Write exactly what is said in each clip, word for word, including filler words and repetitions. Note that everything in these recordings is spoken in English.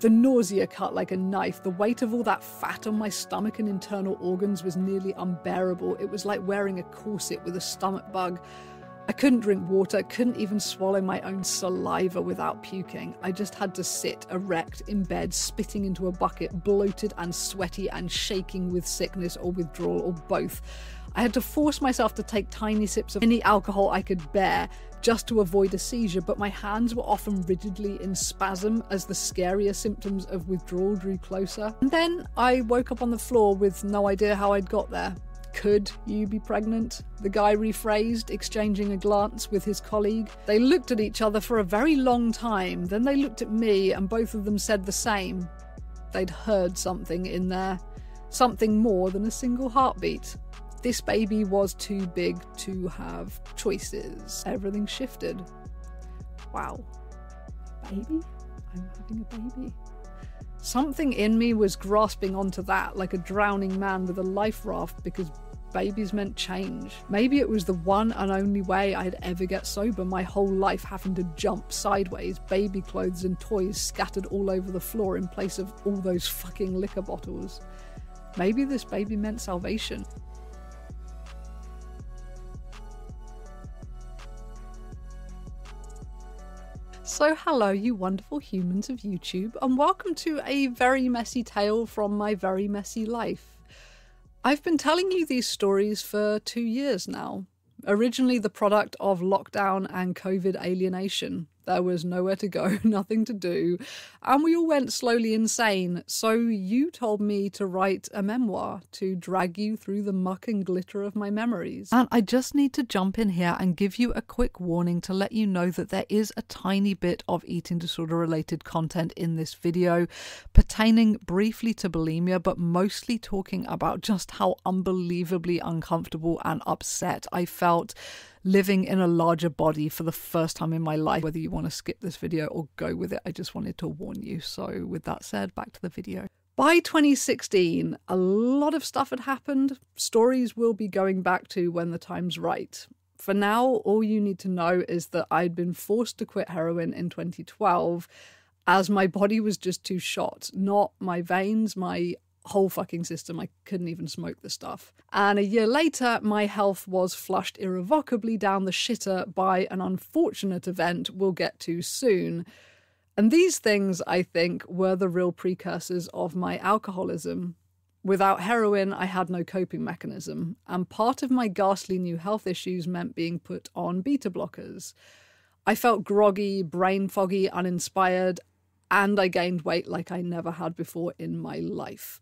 The nausea cut like a knife. The weight of all that fat on my stomach and internal organs was nearly unbearable. It was like wearing a corset with a stomach bug. I couldn't drink water, couldn't even swallow my own saliva without puking. I just had to sit erect in bed, spitting into a bucket, bloated and sweaty and shaking with sickness or withdrawal or both. I had to force myself to take tiny sips of any alcohol I could bear just to avoid a seizure, but my hands were often rigidly in spasm as the scarier symptoms of withdrawal drew closer. And then I woke up on the floor with no idea how I'd got there. "Could you be pregnant?" the guy rephrased, exchanging a glance with his colleague. They looked at each other for a very long time, then they looked at me and both of them said the same. They'd heard something in there, something more than a single heartbeat. This baby was too big to have choices. Everything shifted. Wow. Baby? I'm having a baby. Something in me was grasping onto that like a drowning man with a life raft, because babies meant change. Maybe it was the one and only way I'd ever get sober, my whole life having to jump sideways, baby clothes and toys scattered all over the floor in place of all those fucking liquor bottles. Maybe this baby meant salvation. So hello, you wonderful humans of YouTube, and welcome to a very messy tale from my very messy life. I've been telling you these stories for two years now. Originally the product of lockdown and COVID alienation. There was nowhere to go, nothing to do, and we all went slowly insane. So you told me to write a memoir, to drag you through the muck and glitter of my memories. And I just need to jump in here and give you a quick warning to let you know that there is a tiny bit of eating disorder related content in this video, pertaining briefly to bulimia, but mostly talking about just how unbelievably uncomfortable and upset I felt living in a larger body for the first time in my life. Whether you want to skip this video or go with it, I just wanted to warn you. So with that said, back to the video. By twenty sixteen, a lot of stuff had happened. Stories we'll be going back to when the time's right. For now, all you need to know is that I'd been forced to quit heroin in twenty twelve as my body was just too shot. Not my veins, my whole fucking system. I couldn't even smoke the stuff. And a year later, my health was flushed irrevocably down the shitter by an unfortunate event we'll get to soon. And these things, I think, were the real precursors of my alcoholism. Without heroin, I had no coping mechanism, and part of my ghastly new health issues meant being put on beta blockers. I felt groggy, brain foggy, uninspired, and I gained weight like I never had before in my life.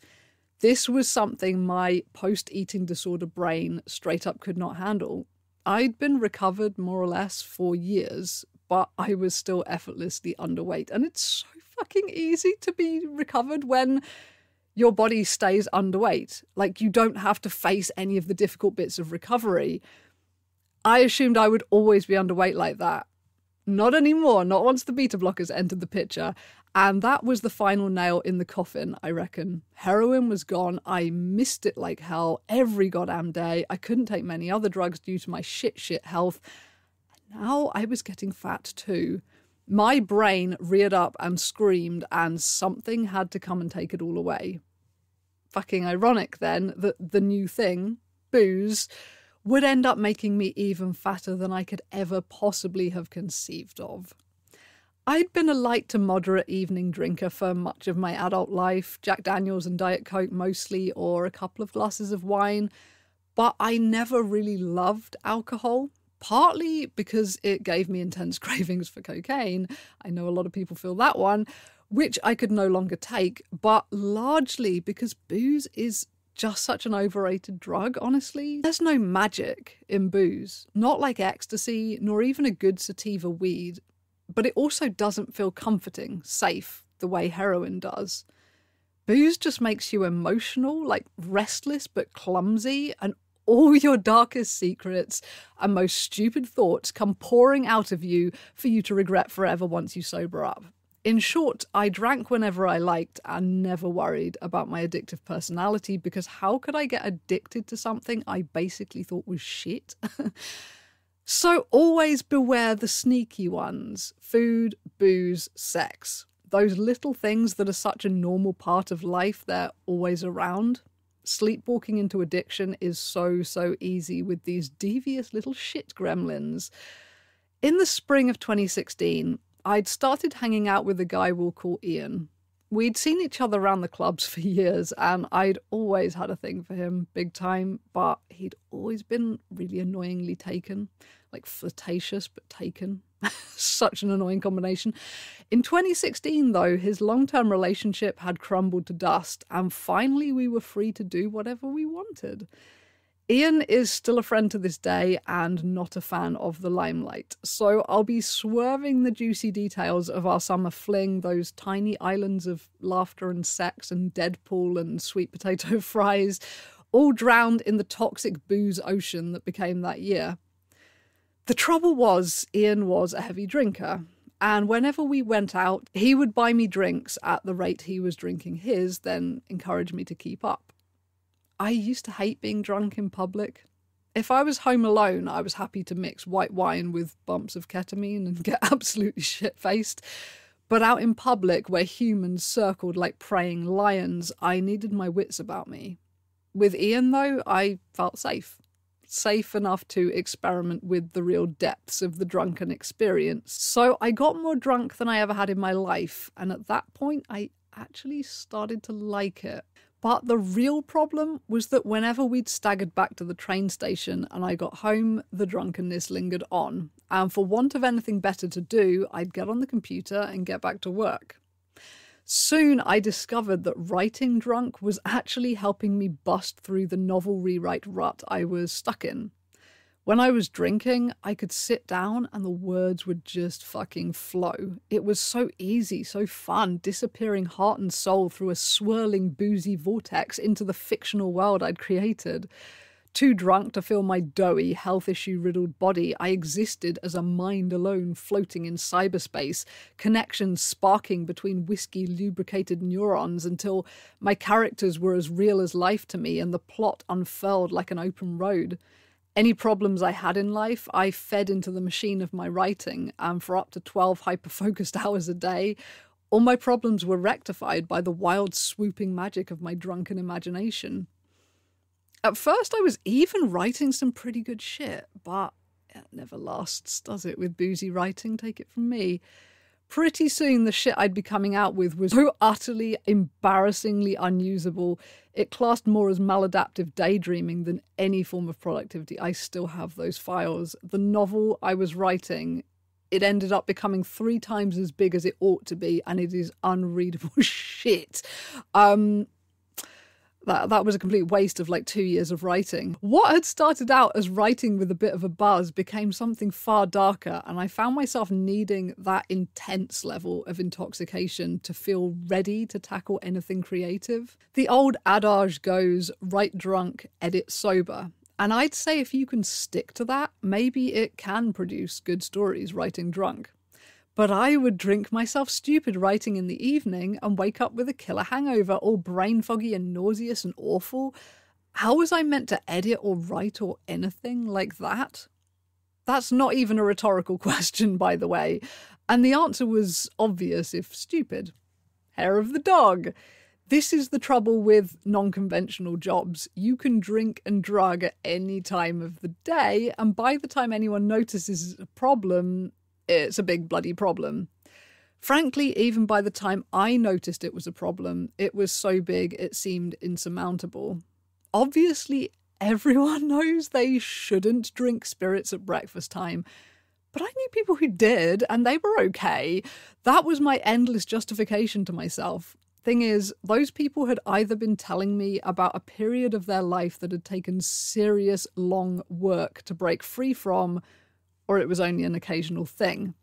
This was something my post-eating disorder brain straight up could not handle. I'd been recovered more or less for years, but I was still effortlessly underweight. And it's so fucking easy to be recovered when your body stays underweight. Like, you don't have to face any of the difficult bits of recovery. I assumed I would always be underweight like that. Not anymore, not once the beta blockers entered the picture. And that was the final nail in the coffin, I reckon. Heroin was gone. I missed it like hell every goddamn day. I couldn't take many other drugs due to my shit shit health. And now I was getting fat too. My brain reared up and screamed, and something had to come and take it all away. Fucking ironic then that the new thing, booze, would end up making me even fatter than I could ever possibly have conceived of. I'd been a light to moderate evening drinker for much of my adult life, Jack Daniels and Diet Coke mostly, or a couple of glasses of wine, but I never really loved alcohol, partly because it gave me intense cravings for cocaine. I know a lot of people feel that one, which I could no longer take, but largely because booze is just such an overrated drug, honestly. There's no magic in booze, not like ecstasy, nor even a good sativa weed, but it also doesn't feel comforting, safe, the way heroin does. Booze just makes you emotional, like restless but clumsy, and all your darkest secrets and most stupid thoughts come pouring out of you for you to regret forever once you sober up. In short, I drank whenever I liked and never worried about my addictive personality, because how could I get addicted to something I basically thought was shit? So always beware the sneaky ones: food, booze, sex. those little things that are such a normal part of life, they're always around. Sleepwalking into addiction is so, so easy with these devious little shit gremlins. In the spring of twenty sixteen, I'd started hanging out with a guy we'll call Ian. We'd seen each other around the clubs for years, and I'd always had a thing for him, big time, but he'd always been really annoyingly taken, like flirtatious but taken. Such an annoying combination. In twenty sixteen, though, his long-term relationship had crumbled to dust, and finally we were free to do whatever we wanted. Ian is still a friend to this day and not a fan of the limelight, so I'll be swerving the juicy details of our summer fling, those tiny islands of laughter and sex and Deadpool and sweet potato fries, all drowned in the toxic booze ocean that became that year. The trouble was, Ian was a heavy drinker, and whenever we went out, he would buy me drinks at the rate he was drinking his, then encourage me to keep up. I used to hate being drunk in public. If I was home alone, I was happy to mix white wine with bumps of ketamine and get absolutely shit-faced. But out in public, where humans circled like praying lions, I needed my wits about me. With Ian, though, I felt safe. Safe enough to experiment with the real depths of the drunken experience. So I got more drunk than I ever had in my life, and at that point, I actually started to like it. But the real problem was that whenever we'd staggered back to the train station and I got home, the drunkenness lingered on. And for want of anything better to do, I'd get on the computer and get back to work. Soon I discovered that writing drunk was actually helping me bust through the novel rewrite rut I was stuck in. When I was drinking, I could sit down and the words would just fucking flow. It was so easy, so fun, disappearing heart and soul through a swirling boozy vortex into the fictional world I'd created. Too drunk to feel my doughy, health issue-riddled body, I existed as a mind alone floating in cyberspace, connections sparking between whiskey-lubricated neurons until my characters were as real as life to me and the plot unfurled like an open road. Any problems I had in life, I fed into the machine of my writing, and for up to twelve hyper-focused hours a day, all my problems were rectified by the wild swooping magic of my drunken imagination. At first, I was even writing some pretty good shit, but it never lasts, does it, with boozy writing? Take it from me. Pretty soon, the shit I'd be coming out with was so utterly, embarrassingly unusable, it classed more as maladaptive daydreaming than any form of productivity. I still have those files. The novel I was writing, it ended up becoming three times as big as it ought to be, and it is unreadable shit. Um... That, that was a complete waste of like two years of writing. What had started out as writing with a bit of a buzz became something far darker, and I found myself needing that intense level of intoxication to feel ready to tackle anything creative. The old adage goes, write drunk, edit sober. And I'd say if you can stick to that, maybe it can produce good stories writing drunk. But I would drink myself stupid writing in the evening and wake up with a killer hangover, all brain foggy and nauseous and awful. How was I meant to edit or write or anything like that? That's not even a rhetorical question, by the way. And the answer was obvious, if stupid. Hair of the dog. This is the trouble with non-conventional jobs. You can drink and drug at any time of the day, and by the time anyone notices it's a problem, it's a big bloody problem. Frankly, even by the time I noticed it was a problem, it was so big it seemed insurmountable. Obviously, everyone knows they shouldn't drink spirits at breakfast time, but I knew people who did, and they were okay. That was my endless justification to myself. Thing is, those people had either been telling me about a period of their life that had taken serious, long work to break free from, or it was only an occasional thing.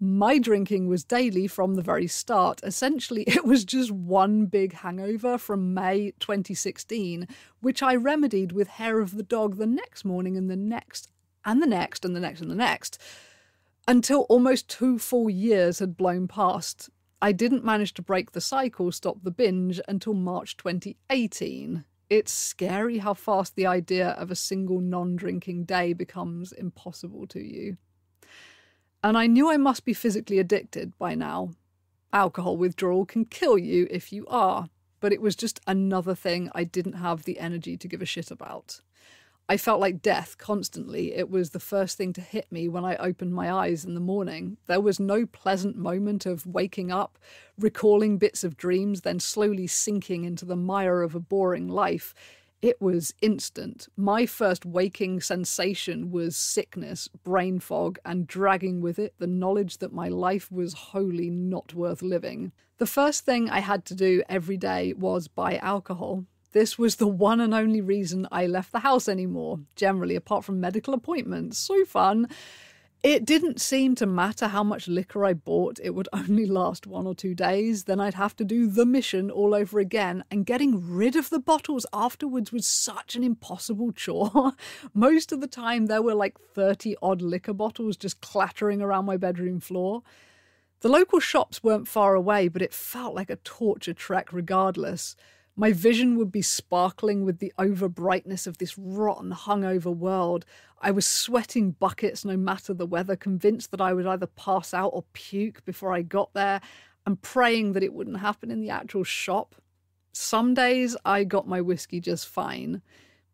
My drinking was daily from the very start. Essentially, it was just one big hangover from May twenty sixteen, which I remedied with hair of the dog the next morning and the next and the next and the next and the next, until almost two full years had blown past. I didn't manage to break the cycle, stop the binge, until March twenty eighteen. It's scary how fast the idea of a single non-drinking day becomes impossible to you. And I knew I must be physically addicted by now. alcohol withdrawal can kill you if you are. But it was just another thing I didn't have the energy to give a shit about. I felt like death constantly. It was the first thing to hit me when I opened my eyes in the morning. There was no pleasant moment of waking up, recalling bits of dreams, then slowly sinking into the mire of a boring life. It was instant. My first waking sensation was sickness, brain fog, and dragging with it the knowledge that my life was wholly not worth living. The first thing I had to do every day was buy alcohol. This was the one and only reason I left the house anymore, generally, apart from medical appointments. So fun. It didn't seem to matter how much liquor I bought, it would only last one or two days, then I'd have to do the mission all over again, and getting rid of the bottles afterwards was such an impossible chore. Most of the time there were like thirty odd liquor bottles just clattering around my bedroom floor. The local shops weren't far away, but it felt like a torture trek regardless. My vision would be sparkling with the over-brightness of this rotten, hungover world. I was sweating buckets no matter the weather, convinced that I would either pass out or puke before I got there, and praying that it wouldn't happen in the actual shop. Some days I got my whiskey just fine,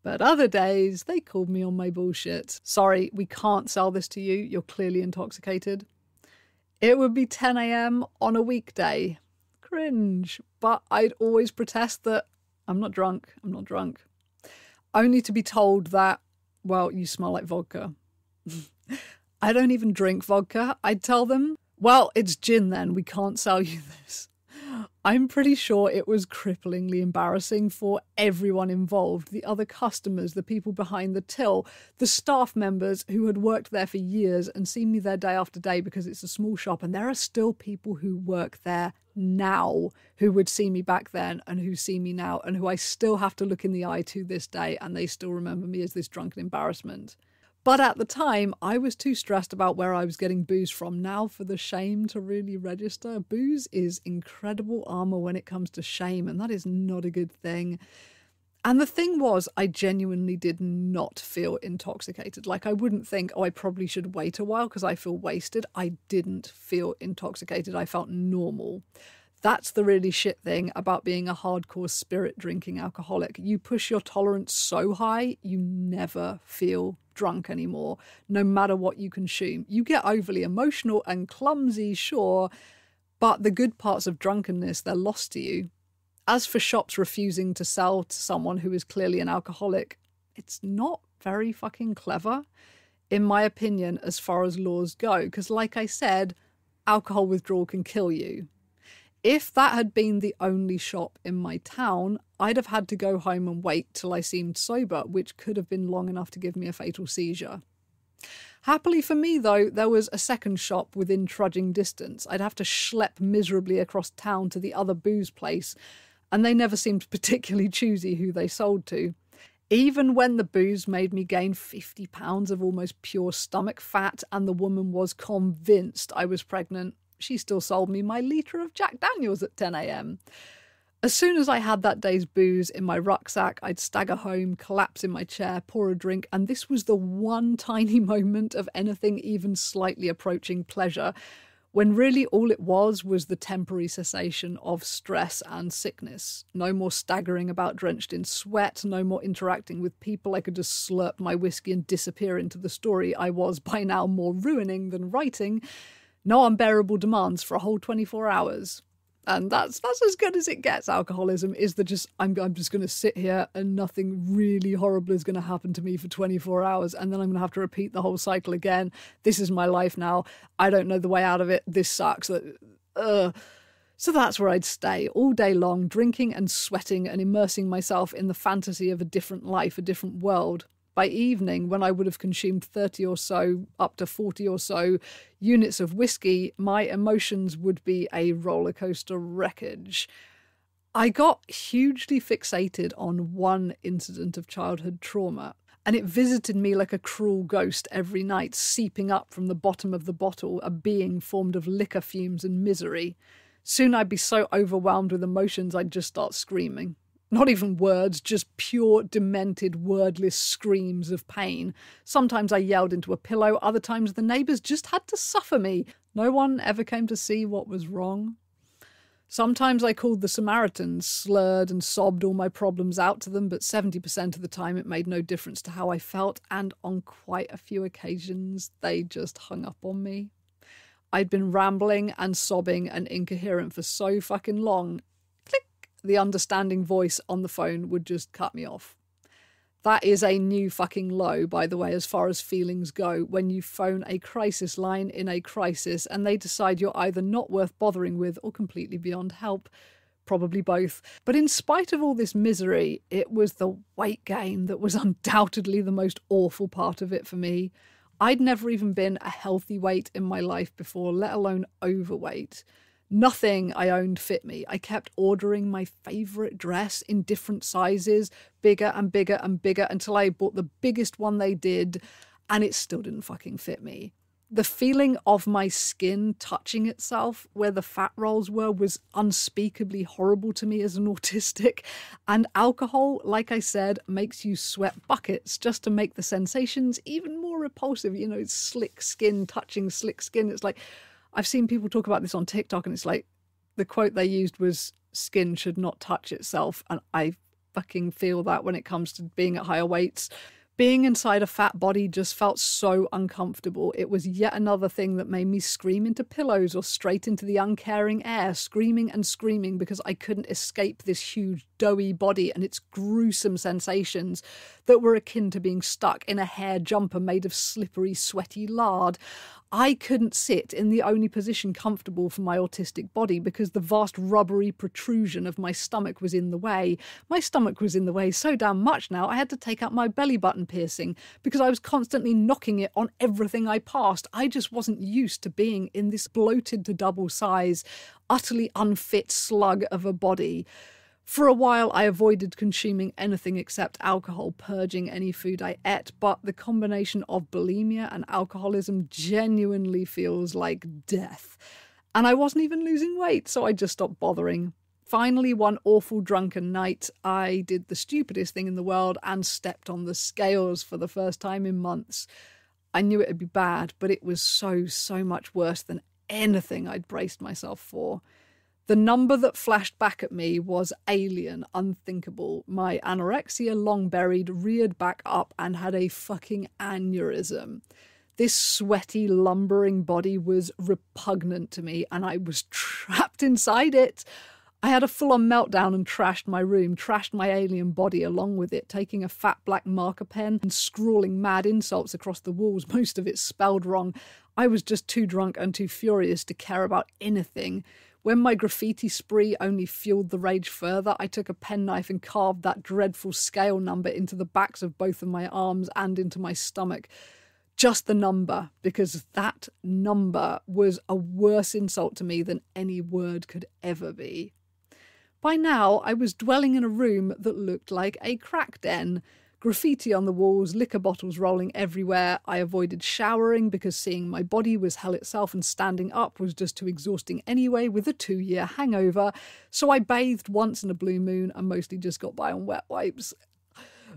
but other days they called me on my bullshit. Sorry, we can't sell this to you. You're clearly intoxicated. It would be ten a m on a weekday. Cringe. But I'd always protest that I'm not drunk, I'm not drunk, only to be told that, well, you smell like vodka. I don't even drink vodka. I'd tell them, well, it's gin then, we can't sell you this. I'm pretty sure it was cripplingly embarrassing for everyone involved, the other customers, the people behind the till, the staff members who had worked there for years and seen me there day after day because it's a small shop, and there are still people who work there now who would see me back then and who see me now and who I still have to look in the eye to this day, and they still remember me as this drunken embarrassment. But at the time, I was too stressed about where I was getting booze from now for the shame to really register. Booze is incredible armor when it comes to shame, and that is not a good thing. And the thing was, I genuinely did not feel intoxicated. Like, I wouldn't think, oh, I probably should wait a while because I feel wasted. I didn't feel intoxicated. I felt normal. That's the really shit thing about being a hardcore spirit drinking alcoholic. You push your tolerance so high, you never feel drunk anymore, no matter what you consume. You get overly emotional and clumsy, sure, but the good parts of drunkenness, they're lost to you. As for shops refusing to sell to someone who is clearly an alcoholic, it's not very fucking clever, in my opinion, as far as laws go. Because like I said, alcohol withdrawal can kill you. If that had been the only shop in my town, I'd have had to go home and wait till I seemed sober, which could have been long enough to give me a fatal seizure. Happily for me, though, there was a second shop within trudging distance. I'd have to schlep miserably across town to the other booze place, and they never seemed particularly choosy who they sold to. Even when the booze made me gain fifty pounds of almost pure stomach fat and the woman was convinced I was pregnant, she still sold me my litre of Jack Daniels at ten a m As soon as I had that day's booze in my rucksack, I'd stagger home, collapse in my chair, pour a drink, and this was the one tiny moment of anything even slightly approaching pleasure, when really all it was was the temporary cessation of stress and sickness. No more staggering about drenched in sweat, no more interacting with people. I could just slurp my whiskey and disappear into the story I was by now more ruining than writing. No unbearable demands for a whole twenty-four hours. And that's that's as good as it gets, alcoholism, is the just, I'm, I'm just going to sit here and nothing really horrible is going to happen to me for twenty-four hours, and then I'm going to have to repeat the whole cycle again. This is my life now. I don't know the way out of it. This sucks. Uh, so that's where I'd stay all day long, drinking and sweating and immersing myself in the fantasy of a different life, a different world. By evening, when I would have consumed thirty or so, up to forty or so units of whiskey, my emotions would be a roller coaster wreckage. I got hugely fixated on one incident of childhood trauma, and it visited me like a cruel ghost every night, seeping up from the bottom of the bottle, a being formed of liquor fumes and misery. Soon I'd be so overwhelmed with emotions I'd just start screaming. Not even words, just pure, demented, wordless screams of pain. Sometimes I yelled into a pillow, other times the neighbours just had to suffer me. No one ever came to see what was wrong. Sometimes I called the Samaritans, slurred and sobbed all my problems out to them, but seventy percent of the time it made no difference to how I felt, and on quite a few occasions they just hung up on me. I'd been rambling and sobbing and incoherent for so fucking long, click, the understanding voice on the phone would just cut me off. That is a new fucking low, by the way, as far as feelings go, when you phone a crisis line in a crisis and they decide you're either not worth bothering with or completely beyond help. Probably both. But in spite of all this misery, it was the weight gain that was undoubtedly the most awful part of it for me. I'd never even been a healthy weight in my life before, let alone overweight. Nothing I owned fit me. I kept ordering my favourite dress in different sizes, bigger and bigger and bigger, until I bought the biggest one they did, and it still didn't fucking fit me. The feeling of my skin touching itself where the fat rolls were was unspeakably horrible to me as an autistic, and alcohol, like I said, makes you sweat buckets just to make the sensations even more repulsive. You know, it's slick skin touching slick skin. It's like... I've seen people talk about this on TikTok, and it's like the quote they used was skin should not touch itself. And I fucking feel that when it comes to being at higher weights. Being inside a fat body just felt so uncomfortable. It was yet another thing that made me scream into pillows or straight into the uncaring air, screaming and screaming because I couldn't escape this huge doughy body and its gruesome sensations that were akin to being stuck in a hair jumper made of slippery, sweaty lard. I couldn't sit in the only position comfortable for my autistic body because the vast rubbery protrusion of my stomach was in the way. My stomach was in the way so damn much now I had to take out my belly button piercing because I was constantly knocking it on everything I passed. I just wasn't used to being in this bloated to double size, utterly unfit slug of a body. For a while, I avoided consuming anything except alcohol, purging any food I ate, but the combination of bulimia and alcoholism genuinely feels like death. And I wasn't even losing weight, so I just stopped bothering. Finally, one awful drunken night, I did the stupidest thing in the world and stepped on the scales for the first time in months. I knew it would be bad, but it was so, so much worse than anything I'd braced myself for. The number that flashed back at me was alien, unthinkable. My anorexia, long buried, reared back up and had a fucking aneurysm. This sweaty, lumbering body was repugnant to me, and I was trapped inside it. I had a full-on meltdown and trashed my room, trashed my alien body along with it, taking a fat black marker pen and scrawling mad insults across the walls, most of it spelled wrong. I was just too drunk and too furious to care about anything. When my graffiti spree only fueled the rage further, I took a penknife and carved that dreadful scale number into the backs of both of my arms and into my stomach. Just the number, because that number was a worse insult to me than any word could ever be. By now, I was dwelling in a room that looked like a crack den. Graffiti on the walls, liquor bottles rolling everywhere. I avoided showering because seeing my body was hell itself and standing up was just too exhausting anyway with a two-year hangover. So I bathed once in a blue moon and mostly just got by on wet wipes.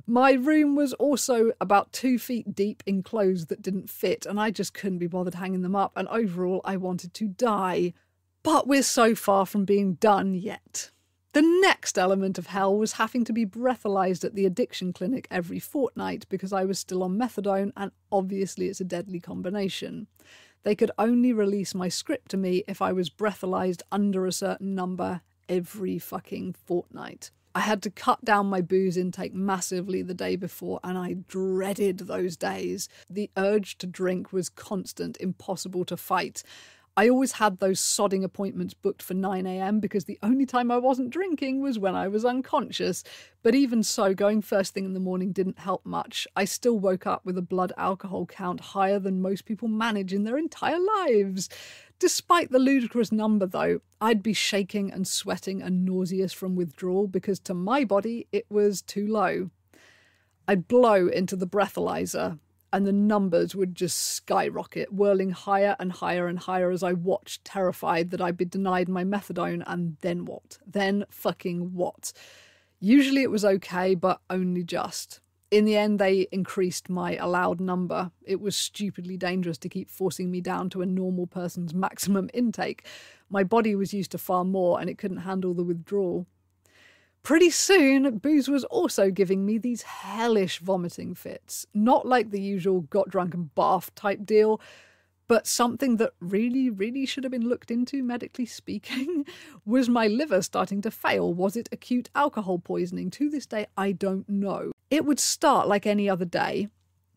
My room was also about two feet deep in clothes that didn't fit and I just couldn't be bothered hanging them up and overall I wanted to die. But we're so far from being done yet. The next element of hell was having to be breathalyzed at the addiction clinic every fortnight because I was still on methadone and obviously it's a deadly combination. They could only release my script to me if I was breathalyzed under a certain number every fucking fortnight. I had to cut down my booze intake massively the day before, and I dreaded those days. The urge to drink was constant, impossible to fight. I always had those sodding appointments booked for nine a m because the only time I wasn't drinking was when I was unconscious. But even so, going first thing in the morning didn't help much. I still woke up with a blood alcohol count higher than most people manage in their entire lives. Despite the ludicrous number, though, I'd be shaking and sweating and nauseous from withdrawal because to my body, it was too low. I'd blow into the breathalyzer, and the numbers would just skyrocket, whirling higher and higher and higher as I watched, terrified that I'd be denied my methadone, and then what? Then fucking what? Usually it was okay, but only just. In the end, they increased my allowed number. It was stupidly dangerous to keep forcing me down to a normal person's maximum intake. My body was used to far more, and it couldn't handle the withdrawal. Pretty soon, booze was also giving me these hellish vomiting fits. Not like the usual got drunk and barf type deal, but something that really, really should have been looked into, medically speaking. Was my liver starting to fail? Was it acute alcohol poisoning? To this day, I don't know. It would start like any other day,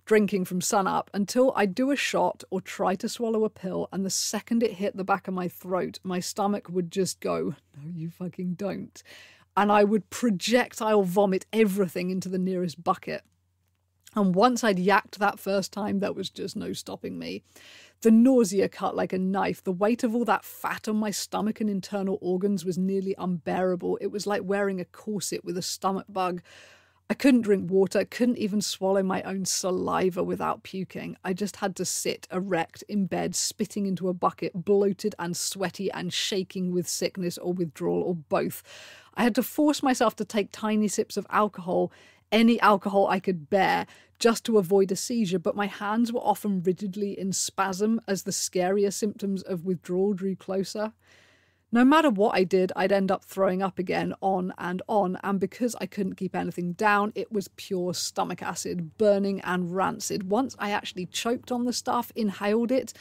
drinking from sunup, until I'd do a shot or try to swallow a pill, and the second it hit the back of my throat, my stomach would just go, no, you fucking don't. And I would projectile vomit everything into the nearest bucket. And once I'd yacked that first time, there was just no stopping me. The nausea cut like a knife. The weight of all that fat on my stomach and internal organs was nearly unbearable. It was like wearing a corset with a stomach bug. I couldn't drink water, couldn't even swallow my own saliva without puking. I just had to sit erect in bed, spitting into a bucket, bloated and sweaty and shaking with sickness or withdrawal or both. I had to force myself to take tiny sips of alcohol, any alcohol I could bear, just to avoid a seizure, but my hands were often rigidly in spasm as the scarier symptoms of withdrawal drew closer. No matter what I did, I'd end up throwing up again, on and on, and because I couldn't keep anything down, it was pure stomach acid, burning and rancid. Once I actually choked on the stuff, inhaled it,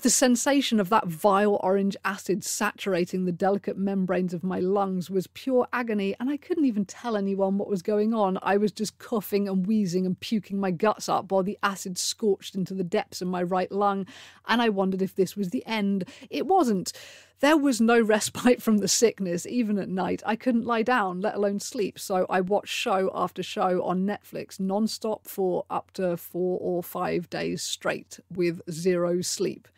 the sensation of that vile orange acid saturating the delicate membranes of my lungs was pure agony, and I couldn't even tell anyone what was going on. I was just coughing and wheezing and puking my guts up while the acid scorched into the depths of my right lung, and I wondered if this was the end. It wasn't. There was no respite from the sickness, even at night. I couldn't lie down, let alone sleep, so I watched show after show on Netflix non-stop for up to four or five days straight with zero sleep.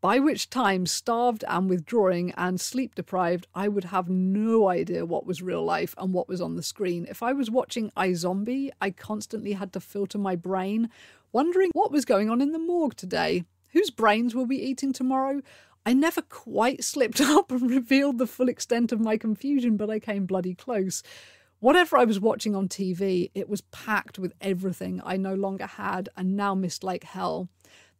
By which time, starved and withdrawing and sleep-deprived, I would have no idea what was real life and what was on the screen. If I was watching iZombie, I constantly had to filter my brain, wondering what was going on in the morgue today. Whose brains will we be eating tomorrow? I never quite slipped up and revealed the full extent of my confusion, but I came bloody close. Whatever I was watching on T V, it was packed with everything I no longer had and now missed like hell.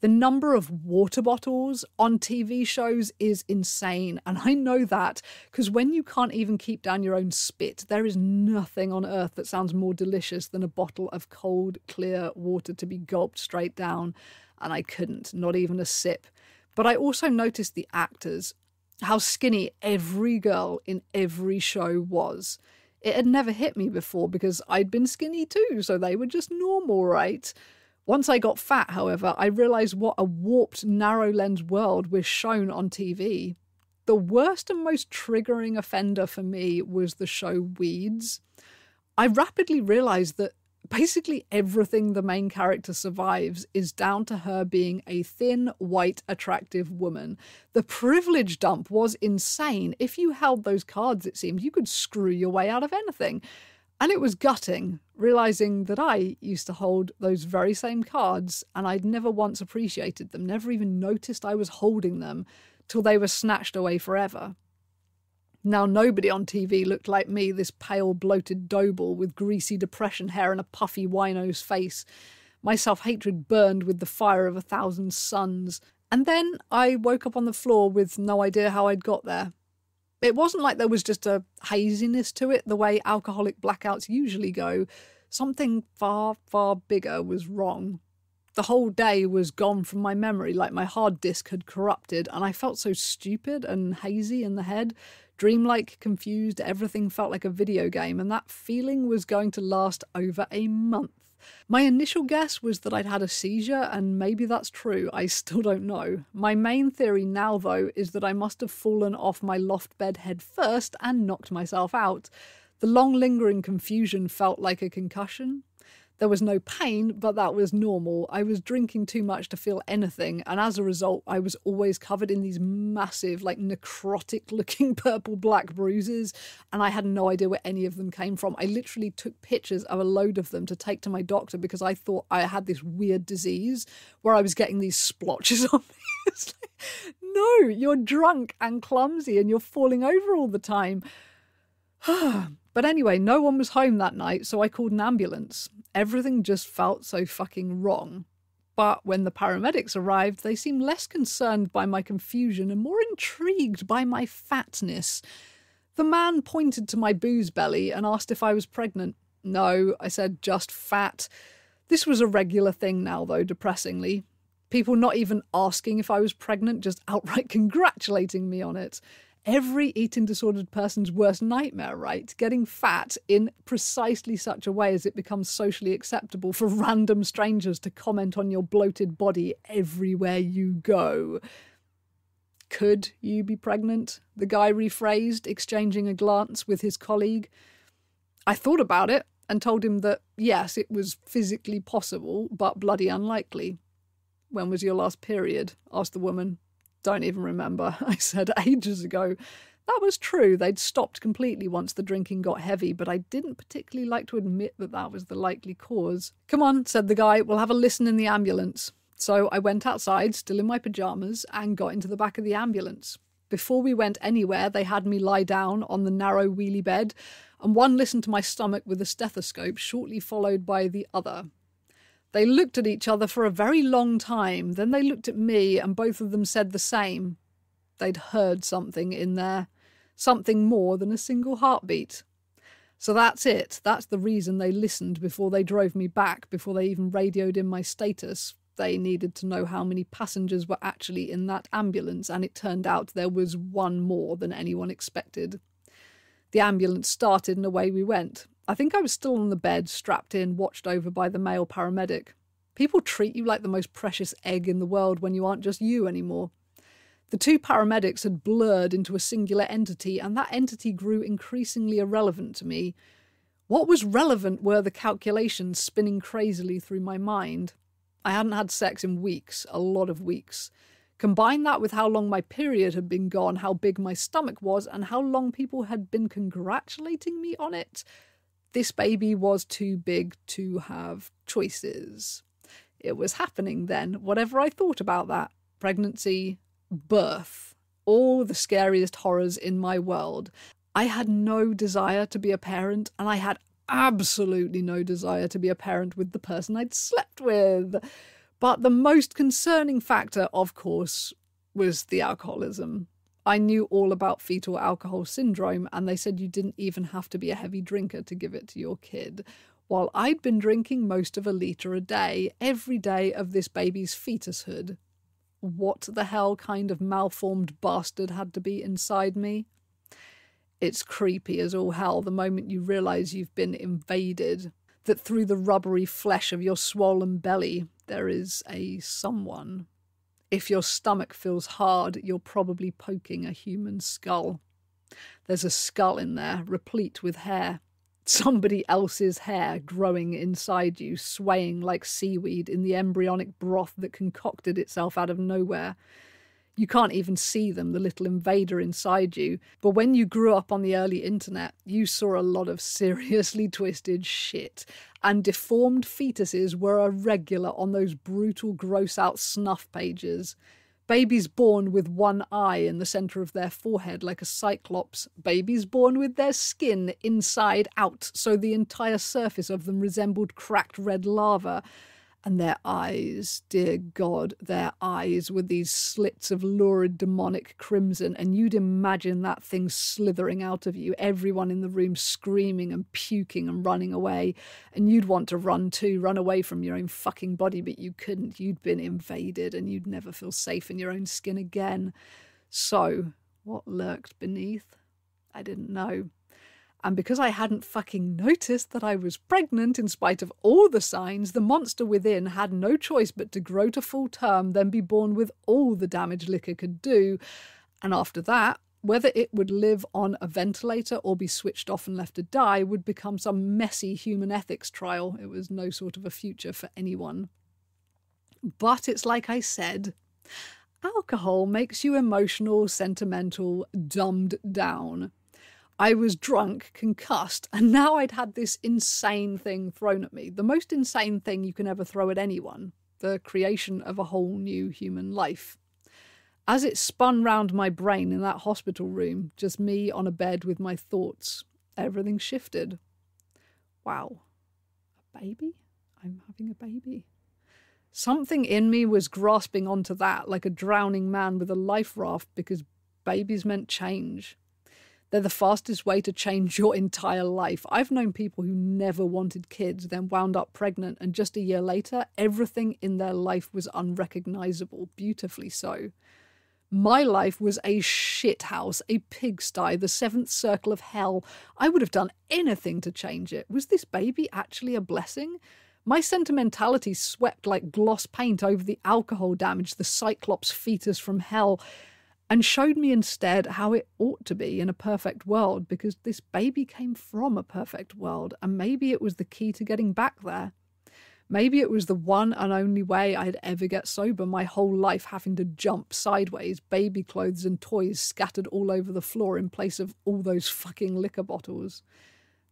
The number of water bottles on T V shows is insane, and I know that because when you can't even keep down your own spit, there is nothing on earth that sounds more delicious than a bottle of cold, clear water to be gulped straight down, and I couldn't, not even a sip. But I also noticed the actors, how skinny every girl in every show was. It had never hit me before because I'd been skinny too, so they were just normal, right? Once I got fat, however, I realised what a warped, narrow lens world was shown on T V. The worst and most triggering offender for me was the show Weeds. I rapidly realised that basically everything the main character survives is down to her being a thin, white, attractive woman. The privilege dump was insane. If you held those cards, it seemed, you could screw your way out of anything. And it was gutting, realising that I used to hold those very same cards and I'd never once appreciated them, never even noticed I was holding them till they were snatched away forever. Now, nobody on T V looked like me, this pale, bloated doble with greasy depression hair and a puffy wino's face. My self-hatred burned with the fire of a thousand suns. And then I woke up on the floor with no idea how I'd got there. It wasn't like there was just a haziness to it, the way alcoholic blackouts usually go. Something far, far bigger was wrong. The whole day was gone from my memory, like my hard disk had corrupted, and I felt so stupid and hazy in the head. Dreamlike, confused, everything felt like a video game, and that feeling was going to last over a month. My initial guess was that I'd had a seizure, and maybe that's true, I still don't know. My main theory now, though, is that I must have fallen off my loft bed head first and knocked myself out. The long lingering confusion felt like a concussion. There was no pain, but that was normal. I was drinking too much to feel anything, and as a result, I was always covered in these massive, like necrotic-looking purple-black bruises, and I had no idea where any of them came from. I literally took pictures of a load of them to take to my doctor because I thought I had this weird disease where I was getting these splotches on me. It's like, no, you're drunk and clumsy and you're falling over all the time. But anyway, no one was home that night, so I called an ambulance. Everything just felt so fucking wrong. But when the paramedics arrived, they seemed less concerned by my confusion and more intrigued by my fatness. The man pointed to my booze belly and asked if I was pregnant. No, I said, just fat. This was a regular thing now, though, depressingly. People not even asking if I was pregnant, just outright congratulating me on it. Every eating disordered person's worst nightmare, right? Getting fat in precisely such a way as it becomes socially acceptable for random strangers to comment on your bloated body everywhere you go. Could you be pregnant? The guy rephrased, exchanging a glance with his colleague. I thought about it and told him that, yes, it was physically possible, but bloody unlikely. When was your last period? Asked the woman. Don't even remember, I said, ages ago. That was true. They'd stopped completely once the drinking got heavy, but I didn't particularly like to admit that that was the likely cause. Come on, said the guy, we'll have a listen in the ambulance. So I went outside, still in my pyjamas, and got into the back of the ambulance. Before we went anywhere, they had me lie down on the narrow wheelie bed, and one listened to my stomach with a stethoscope, shortly followed by the other. They looked at each other for a very long time, then they looked at me, and both of them said the same. They'd heard something in there, something more than a single heartbeat. So that's it. That's the reason they listened before they drove me back, before they even radioed in my status. They needed to know how many passengers were actually in that ambulance, and it turned out there was one more than anyone expected. The ambulance started, and away we went. I think I was still on the bed, strapped in, watched over by the male paramedic. People treat you like the most precious egg in the world when you aren't just you anymore. The two paramedics had blurred into a singular entity, and that entity grew increasingly irrelevant to me. What was relevant were the calculations spinning crazily through my mind. I hadn't had sex in weeks, a lot of weeks. Combine that with how long my period had been gone, how big my stomach was, and how long people had been congratulating me on it. This baby was too big to have choices. It was happening then, whatever I thought about that. Pregnancy, birth, all the scariest horrors in my world. I had no desire to be a parent, and I had absolutely no desire to be a parent with the person I'd slept with. But the most concerning factor, of course, was the alcoholism. I knew all about fetal alcohol syndrome, and they said you didn't even have to be a heavy drinker to give it to your kid. While I'd been drinking most of a litre a day, every day of this baby's fetushood. What the hell kind of malformed bastard had to be inside me? It's creepy as all hell the moment you realise you've been invaded, that through the rubbery flesh of your swollen belly there is a someone. If your stomach feels hard, you're probably poking a human skull. There's a skull in there, replete with hair. Somebody else's hair growing inside you, swaying like seaweed in the embryonic broth that concocted itself out of nowhere. You can't even see them, the little invader inside you. But when you grew up on the early internet, you saw a lot of seriously twisted shit. And deformed fetuses were a regular on those brutal, gross-out snuff pages. Babies born with one eye in the centre of their forehead like a cyclops. Babies born with their skin inside out, so the entire surface of them resembled cracked red lava. And their eyes, dear God, their eyes were these slits of lurid demonic crimson, and you'd imagine that thing slithering out of you, everyone in the room screaming and puking and running away, and you'd want to run too, run away from your own fucking body, but you couldn't. You'd been invaded, and you'd never feel safe in your own skin again. So, what lurked beneath? I didn't know. And because I hadn't fucking noticed that I was pregnant, in spite of all the signs, the monster within had no choice but to grow to full term, then be born with all the damage liquor could do. And after that, whether it would live on a ventilator or be switched off and left to die would become some messy human ethics trial. It was no sort of a future for anyone. But it's like I said, alcohol makes you emotional, sentimental, dumbed down. I was drunk, concussed, and now I'd had this insane thing thrown at me. The most insane thing you can ever throw at anyone. The creation of a whole new human life. As it spun round my brain in that hospital room, just me on a bed with my thoughts, everything shifted. Wow. A baby? I'm having a baby. Something in me was grasping onto that like a drowning man with a life raft, because babies meant change. They're the fastest way to change your entire life. I've known people who never wanted kids, then wound up pregnant, and just a year later, everything in their life was unrecognizable, beautifully so. My life was a shithouse, a pigsty, the seventh circle of hell. I would have done anything to change it. Was this baby actually a blessing? My sentimentality swept like gloss paint over the alcohol damage, the cyclops fetus from hell, and showed me instead how it ought to be in a perfect world, because this baby came from a perfect world, and maybe it was the key to getting back there. Maybe it was the one and only way I'd ever get sober, my whole life having to jump sideways, baby clothes and toys scattered all over the floor in place of all those fucking liquor bottles.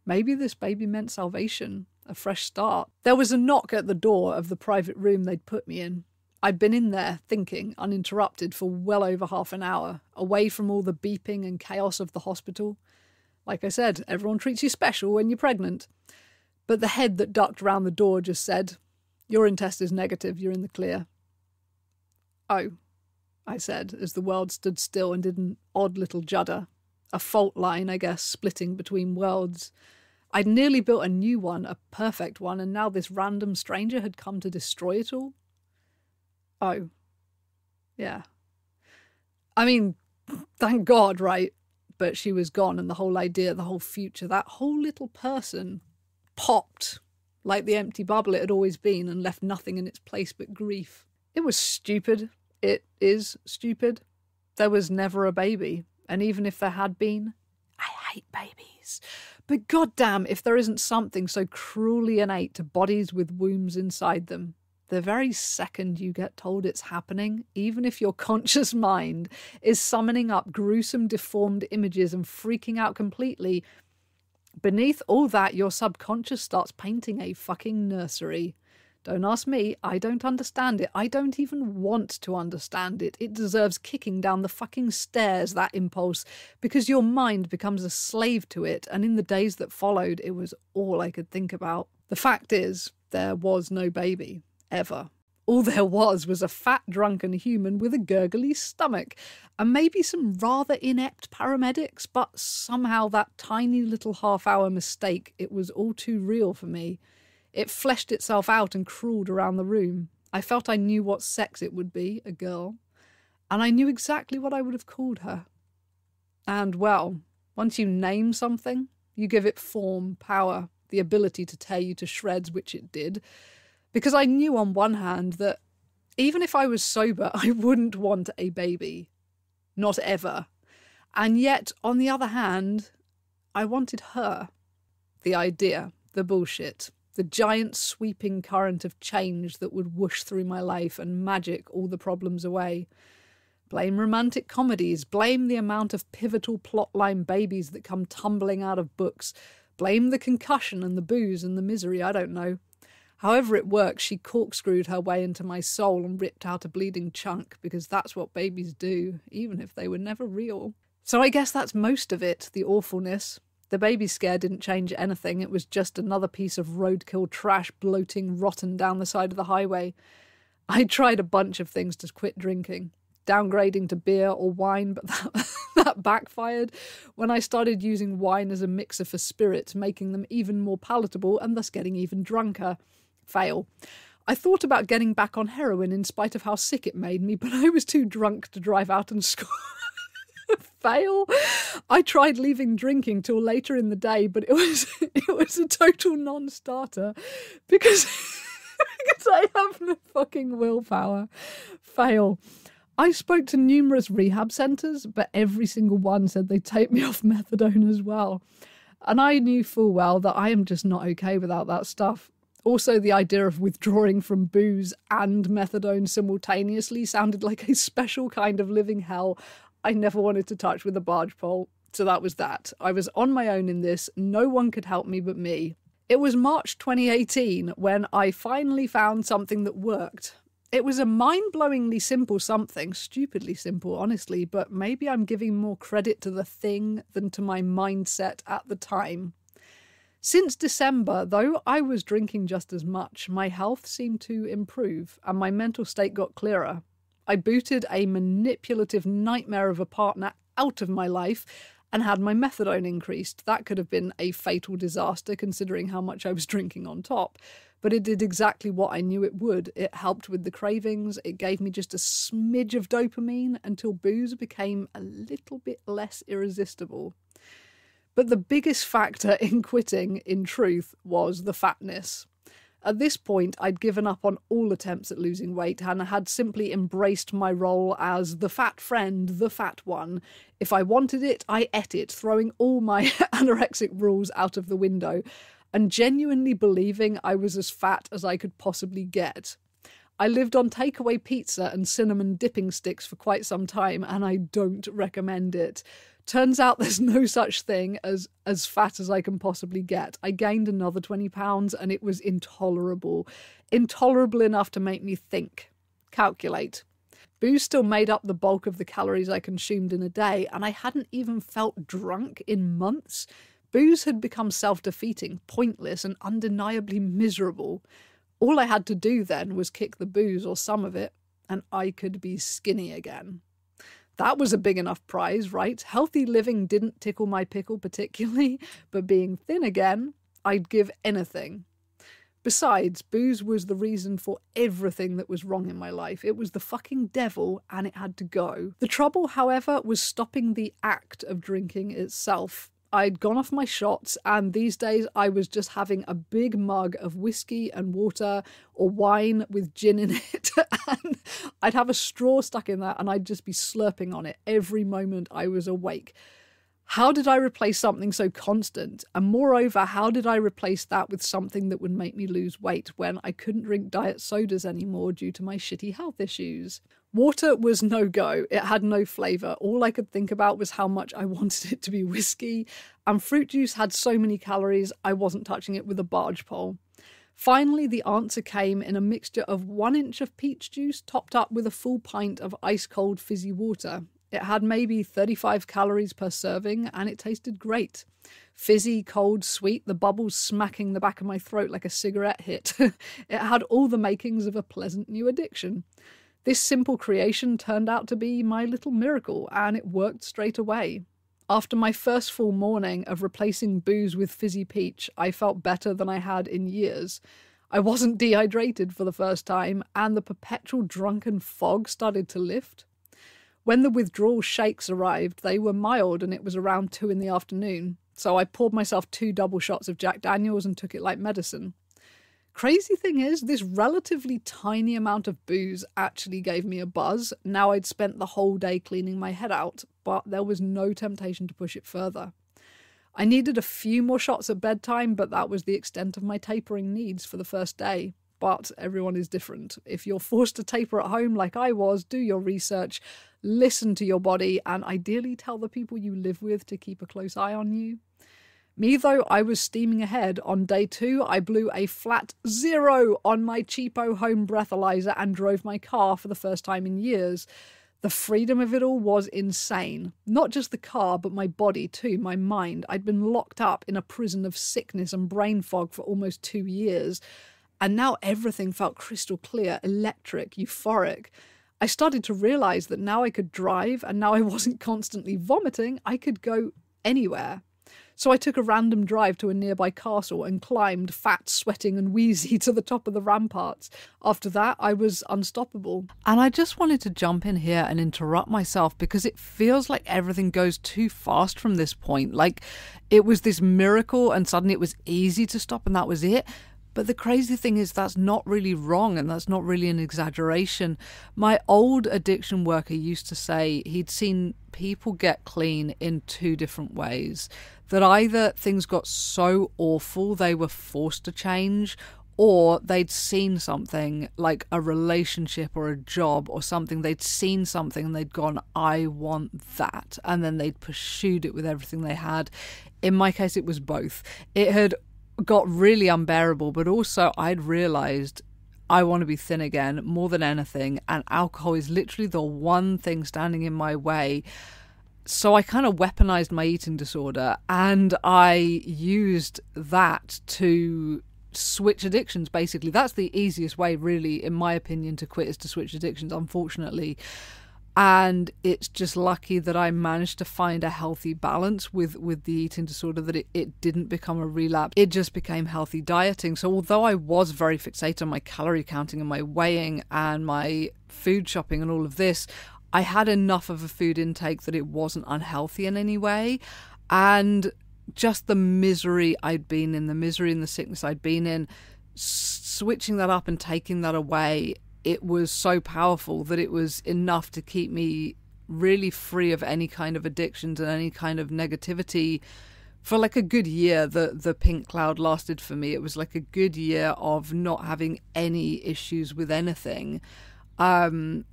Maybe this baby meant salvation, a fresh start. There was a knock at the door of the private room they'd put me in. I'd been in there, thinking, uninterrupted for well over half an hour, away from all the beeping and chaos of the hospital. Like I said, everyone treats you special when you're pregnant. But the head that ducked round the door just said, "Your intest is negative, you're in the clear." "Oh," I said, as the world stood still and did an odd little judder. A fault line, I guess, splitting between worlds. I'd nearly built a new one, a perfect one, and now this random stranger had come to destroy it all. "Oh, yeah. I mean, thank God, right?" But she was gone, and the whole idea, the whole future, that whole little person popped like the empty bubble it had always been and left nothing in its place but grief. It was stupid. It is stupid. There was never a baby, and even if there had been, I hate babies. But goddamn, if there isn't something so cruelly innate to bodies with wombs inside them. The very second you get told it's happening, even if your conscious mind is summoning up gruesome, deformed images and freaking out completely, beneath all that, your subconscious starts painting a fucking nursery. Don't ask me. I don't understand it. I don't even want to understand it. It deserves kicking down the fucking stairs, that impulse, because your mind becomes a slave to it, and in the days that followed, it was all I could think about. The fact is, there was no baby. Ever. All there was was a fat, drunken human with a gurgly stomach, and maybe some rather inept paramedics, but somehow that tiny little half-hour mistake, it was all too real for me. It fleshed itself out and crawled around the room. I felt I knew what sex it would be, a girl, and I knew exactly what I would have called her. And, well, once you name something, you give it form, power, the ability to tear you to shreds, which it did. Because I knew on one hand that even if I was sober, I wouldn't want a baby. Not ever. And yet, on the other hand, I wanted her. The idea, the bullshit, the giant sweeping current of change that would whoosh through my life and magic all the problems away. Blame romantic comedies. Blame the amount of pivotal plotline babies that come tumbling out of books. Blame the concussion and the booze and the misery, I don't know. However it worked, she corkscrewed her way into my soul and ripped out a bleeding chunk, because that's what babies do, even if they were never real. So I guess that's most of it, the awfulness. The baby scare didn't change anything. It was just another piece of roadkill trash bloating rotten down the side of the highway. I tried a bunch of things to quit drinking, downgrading to beer or wine, but that, that backfired when I started using wine as a mixer for spirits, making them even more palatable and thus getting even drunker. Fail. I thought about getting back on heroin in spite of how sick it made me, but I was too drunk to drive out and score. Fail. I tried leaving drinking till later in the day, but it was it was a total non-starter because, because I have no fucking willpower. Fail. I spoke to numerous rehab centres, but every single one said they take me off methadone as well. And I knew full well that I am just not okay without that stuff. Also, the idea of withdrawing from booze and methadone simultaneously sounded like a special kind of living hell I never wanted to touch with a barge pole. So that was that. I was on my own in this. No one could help me but me. It was March twenty eighteen when I finally found something that worked. It was a mind-blowingly simple something, stupidly simple, honestly, but maybe I'm giving more credit to the thing than to my mindset at the time. Since December, though I was drinking just as much, my health seemed to improve and my mental state got clearer. I booted a manipulative nightmare of a partner out of my life and had my methadone increased. That could have been a fatal disaster considering how much I was drinking on top. But it did exactly what I knew it would. It helped with the cravings. It gave me just a smidge of dopamine until booze became a little bit less irresistible. But the biggest factor in quitting, in truth, was the fatness. At this point, I'd given up on all attempts at losing weight and had simply embraced my role as the fat friend, the fat one. If I wanted it, I ate it, throwing all my anorexic rules out of the window and genuinely believing I was as fat as I could possibly get. I lived on takeaway pizza and cinnamon dipping sticks for quite some time, and I don't recommend it. Turns out there's no such thing as as fat as I can possibly get. I gained another twenty pounds and it was intolerable. Intolerable enough to make me think, calculate. Booze still made up the bulk of the calories I consumed in a day, and I hadn't even felt drunk in months. Booze had become self-defeating, pointless, and undeniably miserable. All I had to do then was kick the booze or some of it, and I could be skinny again. That was a big enough prize, right? Healthy living didn't tickle my pickle particularly, but being thin again, I'd give anything. Besides, booze was the reason for everything that was wrong in my life. It was the fucking devil and it had to go. The trouble, however, was stopping the act of drinking itself. I'd gone off my shots and these days I was just having a big mug of whiskey and water or wine with gin in it and I'd have a straw stuck in that and I'd just be slurping on it every moment I was awake. How did I replace something so constant? And moreover, how did I replace that with something that would make me lose weight when I couldn't drink diet sodas anymore due to my shitty health issues? Water was no go. It had no flavour. All I could think about was how much I wanted it to be whiskey. And fruit juice had so many calories, I wasn't touching it with a barge pole. Finally, the answer came in a mixture of one inch of peach juice topped up with a full pint of ice-cold fizzy water. It had maybe thirty-five calories per serving, and it tasted great. Fizzy, cold, sweet, the bubbles smacking the back of my throat like a cigarette hit. It had all the makings of a pleasant new addiction. This simple creation turned out to be my little miracle, and it worked straight away. After my first full morning of replacing booze with fizzy peach, I felt better than I had in years. I wasn't dehydrated for the first time, and the perpetual drunken fog started to lift. When the withdrawal shakes arrived, they were mild and it was around two in the afternoon, so I poured myself two double shots of Jack Daniels and took it like medicine. Crazy thing is, this relatively tiny amount of booze actually gave me a buzz. Now I'd spent the whole day cleaning my head out, but there was no temptation to push it further. I needed a few more shots at bedtime, but that was the extent of my tapering needs for the first day. But everyone is different. If you're forced to taper at home like I was, do your research, listen to your body, and ideally tell the people you live with to keep a close eye on you. Me, though, I was steaming ahead. On day two, I blew a flat zero on my cheapo home breathalyzer and drove my car for the first time in years. The freedom of it all was insane. Not just the car, but my body too, my mind. I'd been locked up in a prison of sickness and brain fog for almost two years. And now everything felt crystal clear, electric, euphoric. I started to realise that now I could drive and now I wasn't constantly vomiting. I could go anywhere. So I took a random drive to a nearby castle and climbed, fat, sweating and wheezy, to the top of the ramparts. After that, I was unstoppable. And I just wanted to jump in here and interrupt myself because it feels like everything goes too fast from this point. Like it was this miracle and suddenly it was easy to stop and that was it. But the crazy thing is that's not really wrong and that's not really an exaggeration. My old addiction worker used to say he'd seen people get clean in two different ways. That either things got so awful they were forced to change, or they'd seen something like a relationship or a job or something. They'd seen something and they'd gone, I want that. And then they'd pursued it with everything they had. In my case, it was both. It had got really unbearable, but also I'd realised I want to be thin again more than anything, and alcohol is literally the one thing standing in my way. So I kind of weaponized my eating disorder, and I used that to switch addictions, basically. That's the easiest way, really, in my opinion, to quit, is to switch addictions, unfortunately. And it's just lucky that I managed to find a healthy balance with, with the eating disorder, that it, it didn't become a relapse. It just became healthy dieting. So although I was very fixated on my calorie counting and my weighing and my food shopping and all of this, I had enough of a food intake that it wasn't unhealthy in any way. And just the misery I'd been in, the misery and the sickness I'd been in, switching that up and taking that away, it was so powerful that it was enough to keep me really free of any kind of addictions and any kind of negativity for like a good year. The, the pink cloud lasted for me. It was like a good year of not having any issues with anything. Um,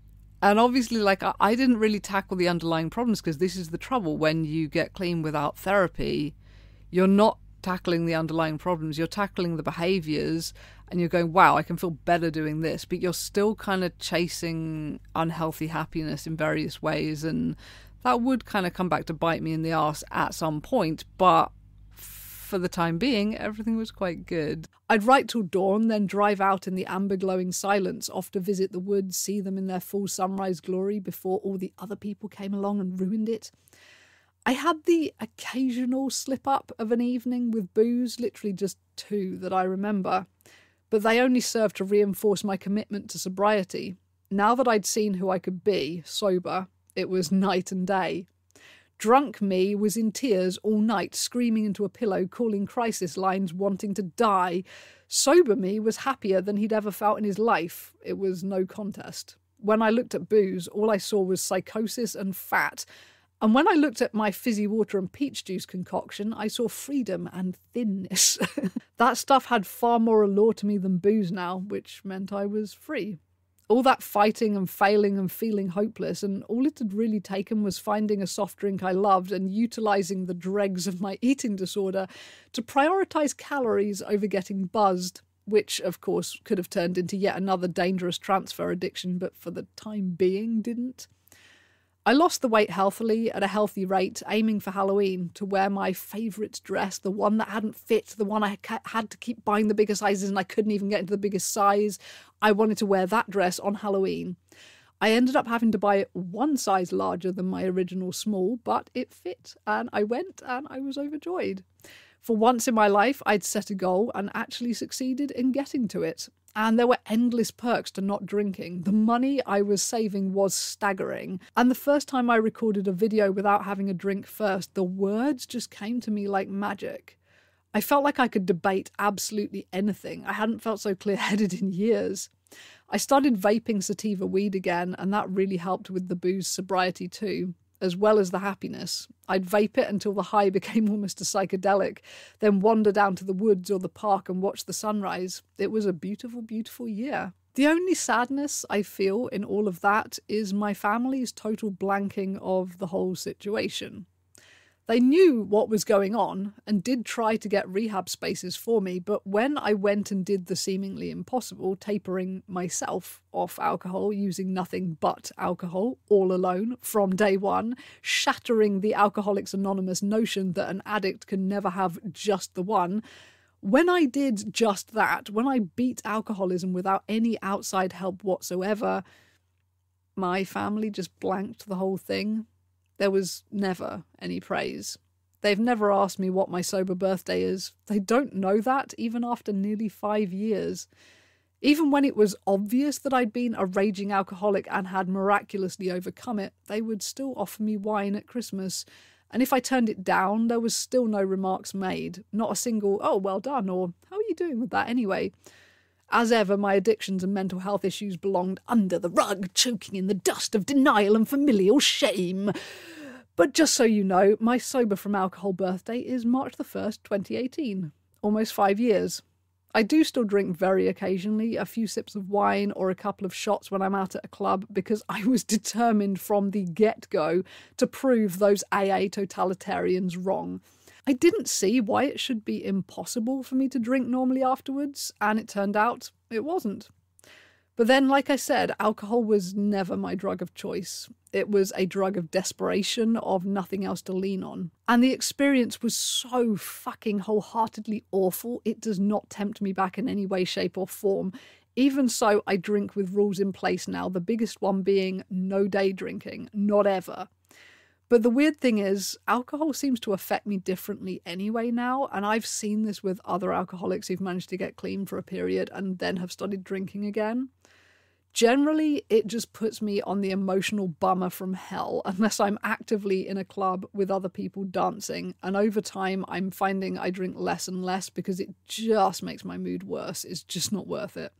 And obviously, like, I didn't really tackle the underlying problems, because this is the trouble when you get clean without therapy. You're not tackling the underlying problems. You're tackling the behaviors and you're going, wow, I can feel better doing this. But you're still kind of chasing unhealthy happiness in various ways. And that would kind of come back to bite me in the ass at some point. But for the time being, everything was quite good. I'd write till dawn, then drive out in the amber glowing silence, off to visit the woods, see them in their full sunrise glory before all the other people came along and ruined it. I had the occasional slip up of an evening with booze, literally just two that I remember, but they only served to reinforce my commitment to sobriety. Now that I'd seen who I could be sober, it was night and day. Drunk me was in tears all night, screaming into a pillow, calling crisis lines, wanting to die. Sober me was happier than he'd ever felt in his life. It was no contest. When I looked at booze, all I saw was psychosis and fat. And when I looked at my fizzy water and peach juice concoction, I saw freedom and thinness. That stuff had far more allure to me than booze now, which meant I was free. All that fighting and failing and feeling hopeless, and all it had really taken was finding a soft drink I loved and utilising the dregs of my eating disorder to prioritise calories over getting buzzed, which, of course, could have turned into yet another dangerous transfer addiction, but for the time being didn't. I lost the weight healthily, at a healthy rate, aiming for Halloween, to wear my favourite dress, the one that hadn't fit, the one I had to keep buying the bigger sizes and I couldn't even get into the biggest size. I wanted to wear that dress on Halloween. I ended up having to buy it one size larger than my original small, but it fit, and I went and I was overjoyed. For once in my life, I'd set a goal and actually succeeded in getting to it. And there were endless perks to not drinking. The money I was saving was staggering. And the first time I recorded a video without having a drink first, the words just came to me like magic. I felt like I could debate absolutely anything. I hadn't felt so clear-headed in years. I started vaping sativa weed again, and that really helped with the booze sobriety too, as well as the happiness. I'd vape it until the high became almost a psychedelic, then wander down to the woods or the park and watch the sunrise. It was a beautiful, beautiful year. The only sadness I feel in all of that is my family's total blanking of the whole situation. They knew what was going on and did try to get rehab spaces for me, but when I went and did the seemingly impossible, tapering myself off alcohol, using nothing but alcohol, all alone, from day one, shattering the Alcoholics Anonymous notion that an addict can never have just the one, when I did just that, when I beat alcoholism without any outside help whatsoever, my family just blanked the whole thing. There was never any praise. They've never asked me what my sober birthday is. They don't know that, even after nearly five years. Even when it was obvious that I'd been a raging alcoholic and had miraculously overcome it, they would still offer me wine at Christmas. And if I turned it down, there was still no remarks made. Not a single, oh, well done, or how are you doing with that anyway? As ever, my addictions and mental health issues belonged under the rug, choking in the dust of denial and familial shame. But just so you know, my sober from alcohol birthday is March the first, twenty eighteen. Almost five years. I do still drink very occasionally, a few sips of wine or a couple of shots when I'm out at a club, because I was determined from the get-go to prove those A A totalitarians wrong. I didn't see why it should be impossible for me to drink normally afterwards, and it turned out it wasn't. But then, like I said, alcohol was never my drug of choice. It was a drug of desperation, of nothing else to lean on. And the experience was so fucking wholeheartedly awful, it does not tempt me back in any way, shape, or form. Even so, I drink with rules in place now, the biggest one being no day drinking, not ever. But the weird thing is, alcohol seems to affect me differently anyway now, and I've seen this with other alcoholics who've managed to get clean for a period and then have started drinking again. Generally, it just puts me on the emotional bummer from hell, unless I'm actively in a club with other people dancing, and over time I'm finding I drink less and less because it just makes my mood worse. It's just not worth it.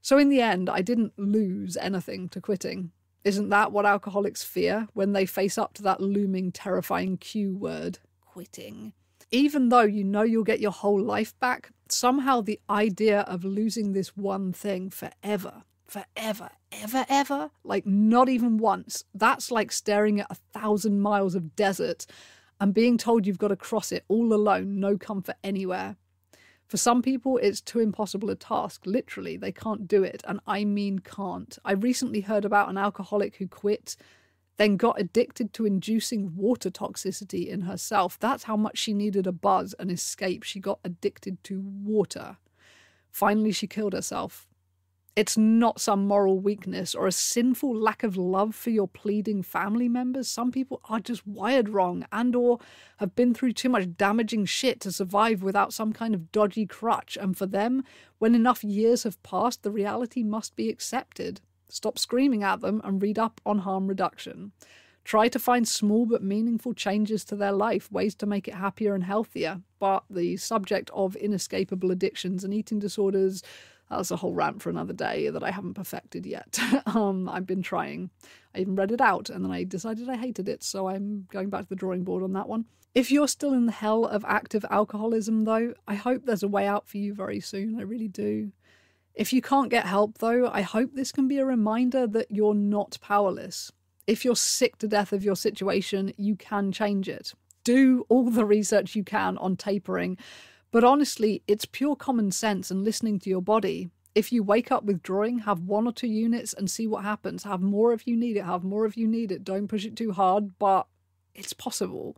So in the end, I didn't lose anything to quitting. Isn't that what alcoholics fear when they face up to that looming, terrifying Q word, quitting? Even though you know you'll get your whole life back, somehow the idea of losing this one thing forever, forever, ever, ever, like not even once, that's like staring at a thousand miles of desert and being told you've got to cross it all alone, no comfort anywhere. For some people, it's too impossible a task. Literally, they can't do it. And I mean can't. I recently heard about an alcoholic who quit, then got addicted to inducing water toxicity in herself. That's how much she needed a buzz, an escape. She got addicted to water. Finally, she killed herself. It's not some moral weakness or a sinful lack of love for your pleading family members. Some people are just wired wrong and or have been through too much damaging shit to survive without some kind of dodgy crutch. And for them, when enough years have passed, the reality must be accepted. Stop screaming at them and read up on harm reduction. Try to find small but meaningful changes to their life, ways to make it happier and healthier. But the subject of inescapable addictions and eating disorders, that's a whole rant for another day that I haven't perfected yet. um, I've been trying. I even read it out and then I decided I hated it, so I'm going back to the drawing board on that one. If you're still in the hell of active alcoholism, though, I hope there's a way out for you very soon. I really do. If you can't get help, though, I hope this can be a reminder that you're not powerless. If you're sick to death of your situation, you can change it. Do all the research you can on tapering. But honestly, it's pure common sense and listening to your body. If you wake up withdrawing, have one or two units and see what happens. Have more if you need it. Have more if you need it. Don't push it too hard, but it's possible.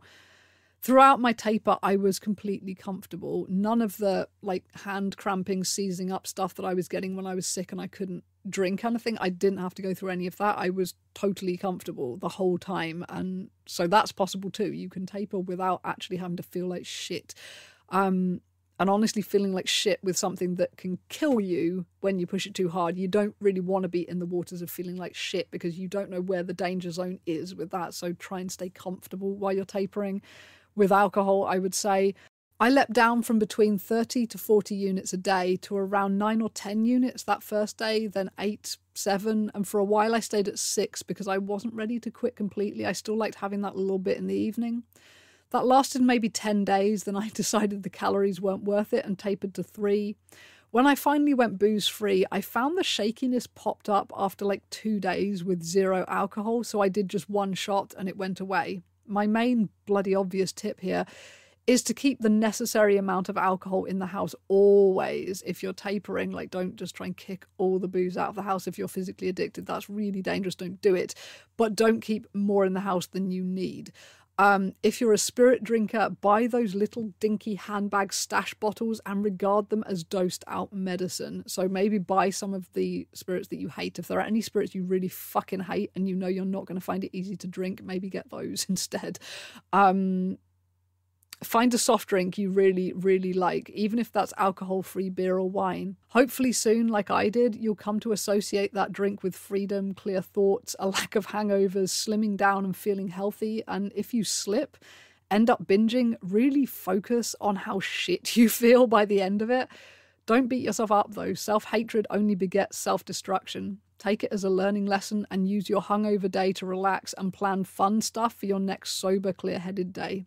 Throughout my taper, I was completely comfortable. None of the like hand cramping, seizing up stuff that I was getting when I was sick and I couldn't drink kind of thing. I didn't have to go through any of that. I was totally comfortable the whole time. And so that's possible too. You can taper without actually having to feel like shit. Um... And honestly, feeling like shit with something that can kill you when you push it too hard. You don't really want to be in the waters of feeling like shit because you don't know where the danger zone is with that. So try and stay comfortable while you're tapering. With alcohol, I would say, I leapt down from between thirty to forty units a day to around nine or ten units that first day, then eight, seven. And for a while I stayed at six because I wasn't ready to quit completely. I still liked having that little bit in the evening. That lasted maybe ten days, then I decided the calories weren't worth it and tapered to three. When I finally went booze-free, I found the shakiness popped up after like two days with zero alcohol, so I did just one shot and it went away. My main bloody obvious tip here is to keep the necessary amount of alcohol in the house always. If you're tapering, like don't just try and kick all the booze out of the house if you're physically addicted. That's really dangerous, don't do it. But don't keep more in the house than you need. Um, if you're a spirit drinker, buy those little dinky handbag stash bottles and regard them as dosed out medicine. So maybe buy some of the spirits that you hate. If there are any spirits you really fucking hate and you know you're not going to find it easy to drink, maybe get those instead. Um, find a soft drink you really, really like, even if that's alcohol-free beer or wine. Hopefully soon, like I did, you'll come to associate that drink with freedom, clear thoughts, a lack of hangovers, slimming down and feeling healthy. And if you slip, end up binging, really focus on how shit you feel by the end of it. Don't beat yourself up, though. Self-hatred only begets self-destruction. Take it as a learning lesson and use your hungover day to relax and plan fun stuff for your next sober, clear-headed day.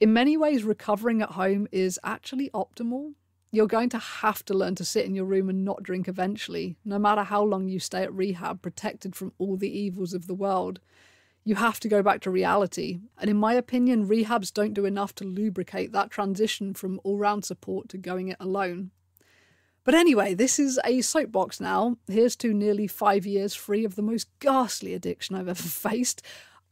In many ways, recovering at home is actually optimal. You're going to have to learn to sit in your room and not drink eventually, no matter how long you stay at rehab, protected from all the evils of the world. You have to go back to reality. And in my opinion, rehabs don't do enough to lubricate that transition from all-round support to going it alone. But anyway, this is a soapbox now. Here's to nearly five years free of the most ghastly addiction I've ever faced.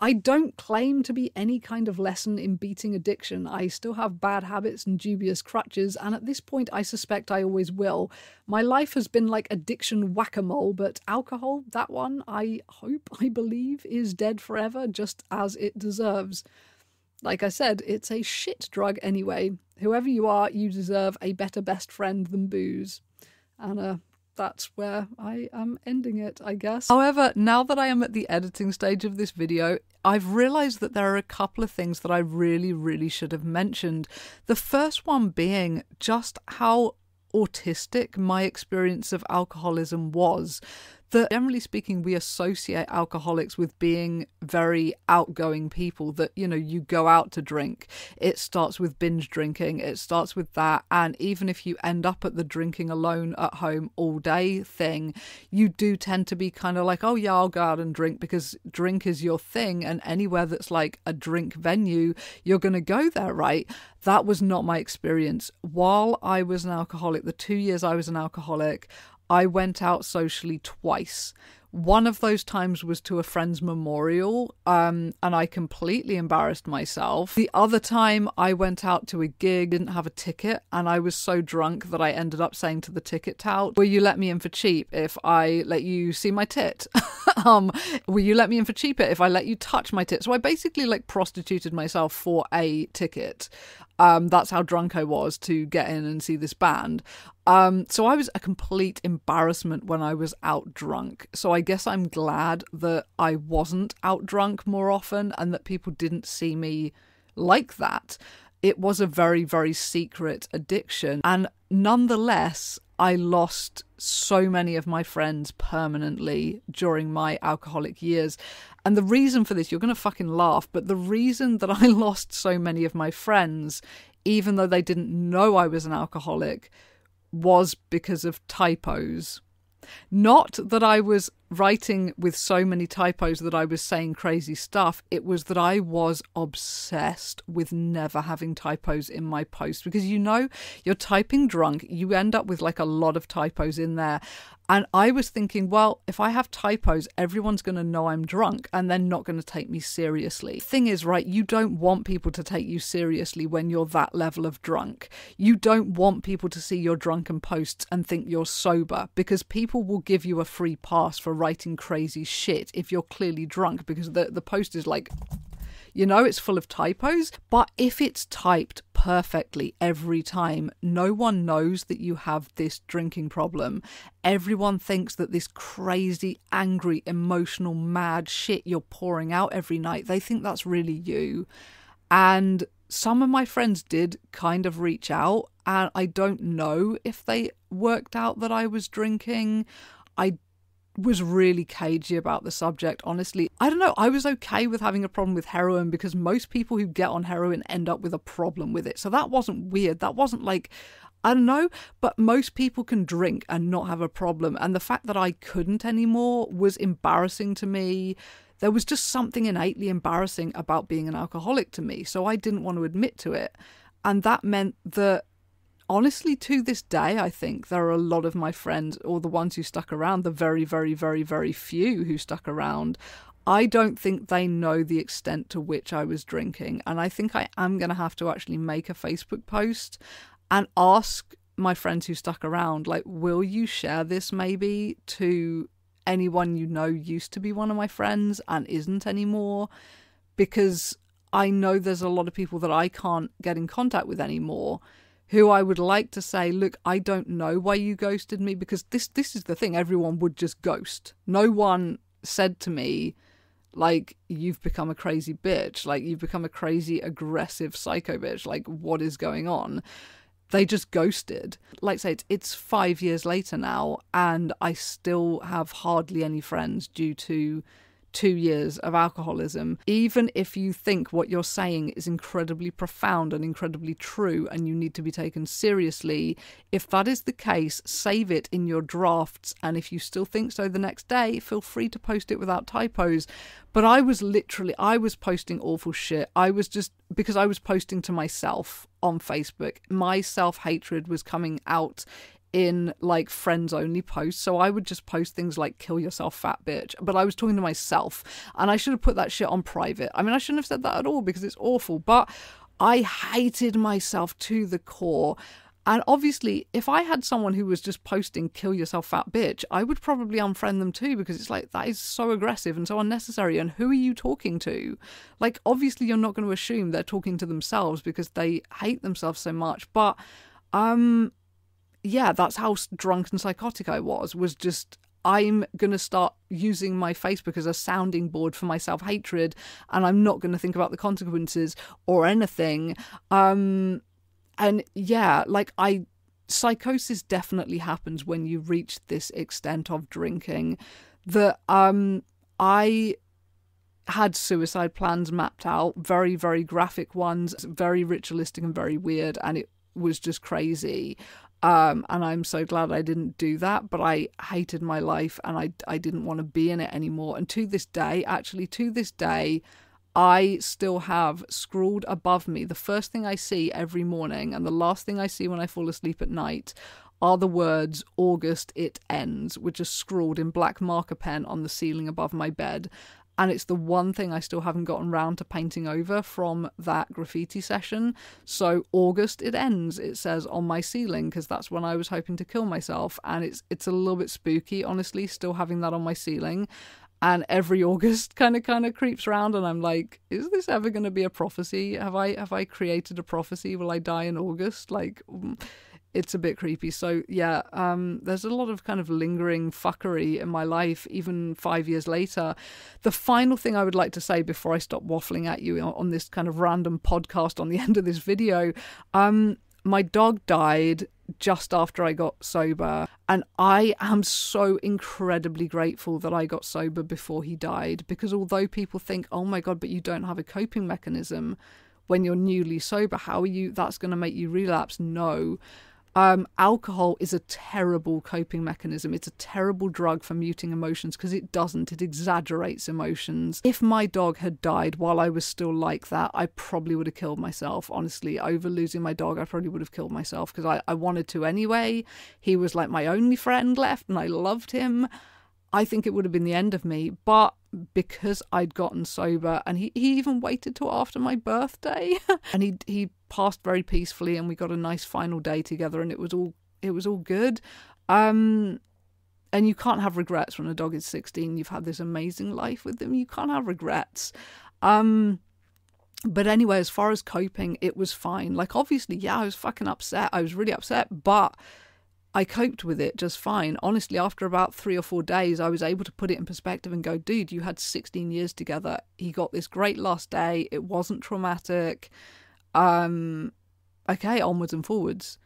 I don't claim to be any kind of lesson in beating addiction. I still have bad habits and dubious crutches, and at this point I suspect I always will. My life has been like addiction whack-a-mole, but alcohol, that one, I hope, I believe, is dead forever, just as it deserves. Like I said, it's a shit drug anyway. Whoever you are, you deserve a better best friend than booze. And uh, that's where I am ending it, I guess. However, now that I am at the editing stage of this video, I've realised that there are a couple of things that I really, really should have mentioned. The first one being just how autistic my experience of alcoholism was. That generally speaking, we associate alcoholics with being very outgoing people, that, you know, you go out to drink. It starts with binge drinking. It starts with that. And even if you end up at the drinking alone at home all day thing, you do tend to be kind of like, oh yeah, I'll go out and drink because drink is your thing. And anywhere that's like a drink venue, you're going to go there, right? That was not my experience. While I was an alcoholic, the two years I was an alcoholic, I went out socially twice. One of those times was to a friend's memorial, um, and I completely embarrassed myself. The other time I went out to a gig, didn't have a ticket, and I was so drunk that I ended up saying to the ticket tout, will you let me in for cheap if I let you see my tit? um, will you let me in for cheaper if I let you touch my tit? So I basically like prostituted myself for a ticket. Um, that's how drunk I was to get in and see this band. Um, so I was a complete embarrassment when I was out drunk. So I guess I'm glad that I wasn't out drunk more often and that people didn't see me like that. It was a very, very secret addiction. And nonetheless, I lost so many of my friends permanently during my alcoholic years. And the reason for this, you're going to fucking laugh, but the reason that I lost so many of my friends, even though they didn't know I was an alcoholic, was because of typos. Not that I was writing with so many typos that I was saying crazy stuff. It was that I was obsessed with never having typos in my post because, you know, you're typing drunk, you end up with like a lot of typos in there. And I was thinking, well, if I have typos, everyone's going to know I'm drunk and they're not going to take me seriously. Thing is, right, you don't want people to take you seriously when you're that level of drunk. You don't want people to see your drunken posts and think you're sober because people will give you a free pass for writing crazy shit if you're clearly drunk because the, the post is like, you know, it's full of typos. But if it's typed perfectly every time, no one knows that you have this drinking problem. Everyone thinks that this crazy, angry, emotional, mad shit you're pouring out every night, they think that's really you. And some of my friends did kind of reach out, and I don't know if they worked out that I was drinking. I was really cagey about the subject, honestly. I don't know, I was okay with having a problem with heroin because most people who get on heroin end up with a problem with it. So that wasn't weird. That wasn't like, I don't know, but most people can drink and not have a problem. And the fact that I couldn't anymore was embarrassing to me. There was just something innately embarrassing about being an alcoholic to me. So I didn't want to admit to it. And that meant that, honestly, to this day, I think there are a lot of my friends, or the ones who stuck around, the very, very, very, very few who stuck around, I don't think they know the extent to which I was drinking. And I think I am going to have to actually make a Facebook post and ask my friends who stuck around, like, will you share this maybe to anyone you know used to be one of my friends and isn't anymore? Because I know there's a lot of people that I can't get in contact with anymore, who I would like to say, look, I don't know why you ghosted me, because this this is the thing, everyone would just ghost. No one said to me, like, you've become a crazy bitch, like, you've become a crazy, aggressive psycho bitch, like, what is going on? They just ghosted. Like I say, it's, it's five years later now, and I still have hardly any friends due to two years of alcoholism. Even if you think what you're saying is incredibly profound and incredibly true and you need to be taken seriously, if that is the case, save it in your drafts, and if you still think so the next day, feel free to post it without typos. But I was literally, I was posting awful shit. I was just, because I was posting to myself on Facebook, my self-hatred was coming out in like friends only posts. So I would just post things like kill yourself fat bitch, but I was talking to myself, and I should have put that shit on private. I mean, I shouldn't have said that at all because it's awful, but I hated myself to the core. And obviously, if I had someone who was just posting kill yourself fat bitch, I would probably unfriend them too, because it's like, that is so aggressive and so unnecessary. And who are you talking to? Like, obviously, you're not going to assume they're talking to themselves because they hate themselves so much. But um, yeah, that's how drunk and psychotic I was, was just... I'm going to start using my Facebook as a sounding board for my self-hatred, and I'm not going to think about the consequences or anything. Um, and yeah, like I, psychosis definitely happens when you reach this extent of drinking. That um, I had suicide plans mapped out, very, very graphic ones, very ritualistic and very weird, and it was just crazy. Um, and I'm so glad I didn't do that, but I hated my life and I, I didn't want to be in it anymore. And to this day, actually to this day, I still have scrawled above me, the first thing I see every morning and the last thing I see when I fall asleep at night are the words, August, it ends, which are scrawled in black marker pen on the ceiling above my bed. And it's the one thing I still haven't gotten round to painting over from that graffiti session. So August, it ends, it says on my ceiling, because that's when I was hoping to kill myself. And it's it's a little bit spooky, honestly, still having that on my ceiling. And every August kind of kind of creeps around and I'm like, is this ever going to be a prophecy? Have I, have I created a prophecy? Will I die in August? Like, it's a bit creepy. So yeah, um, there's a lot of kind of lingering fuckery in my life, even five years later. The final thing I would like to say before I stop waffling at you on this kind of random podcast on the end of this video, um, my dog died just after I got sober. And I am so incredibly grateful that I got sober before he died, because although people think, oh my God, but you don't have a coping mechanism when you're newly sober, how are you, that's going to make you relapse? No. Um, alcohol is a terrible coping mechanism. It's a terrible drug for muting emotions because it doesn't. It exaggerates emotions. If my dog had died while I was still like that, I probably would have killed myself. Honestly, over losing my dog, I probably would have killed myself because I, I wanted to anyway. He was like my only friend left and I loved him. I think it would have been the end of me, but because I'd gotten sober and he, he even waited till after my birthday and he he passed very peacefully and we got a nice final day together and it was all it was all good. Um and you can't have regrets when a dog is sixteen. You've had this amazing life with them. You can't have regrets. Um but anyway, as far as coping, it was fine. Like obviously, yeah, I was fucking upset. I was really upset, but I coped with it just fine. Honestly, after about three or four days, I was able to put it in perspective and go, dude, you had sixteen years together. He got this great last day. It wasn't traumatic. Um, okay, onwards and forwards.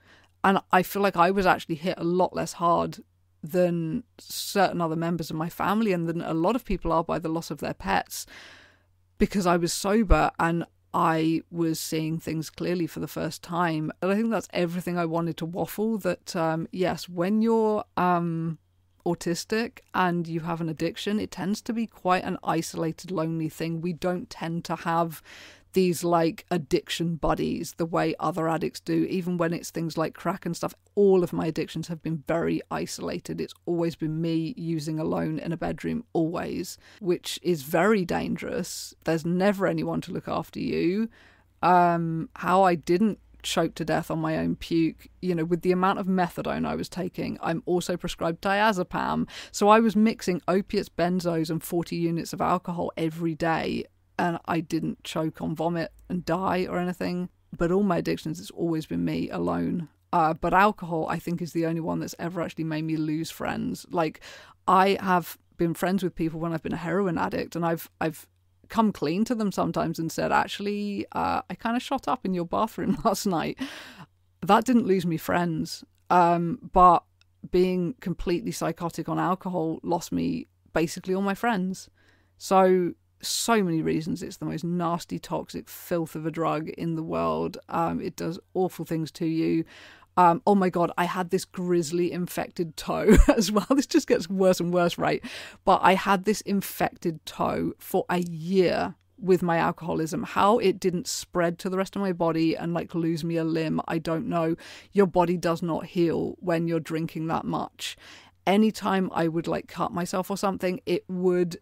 And I feel like I was actually hit a lot less hard than certain other members of my family and than a lot of people are by the loss of their pets, because I was sober and I was seeing things clearly for the first time. And I think that's everything I wanted to waffle, that um, yes, when you're um, autistic and you have an addiction, it tends to be quite an isolated, lonely thing. We don't tend to have these like addiction buddies the way other addicts do, even when it's things like crack and stuff. All of my addictions have been very isolated. It's always been me using alone in a bedroom, always, which is very dangerous. There's never anyone to look after you. Um, how I didn't choke to death on my own puke, you know, with the amount of methadone I was taking. I'm also prescribed diazepam. So I was mixing opiates, benzos and forty units of alcohol every day. And I didn't choke on vomit and die or anything. But all my addictions, it's always been me alone. Uh, but alcohol, I think, is the only one that's ever actually made me lose friends. Like, I have been friends with people when I've been a heroin addict, and I've I've come clean to them sometimes and said, actually, uh, I kind of shot up in your bathroom last night. That didn't lose me friends. Um, but being completely psychotic on alcohol lost me basically all my friends. So... so many reasons. It's the most nasty, toxic filth of a drug in the world. Um, it does awful things to you. Um, oh my God, I had this grisly infected toe as well. This just gets worse and worse, right? But I had this infected toe for a year with my alcoholism. How it didn't spread to the rest of my body and like lose me a limb, I don't know. Your body does not heal when you're drinking that much. Anytime I would like cut myself or something, it would,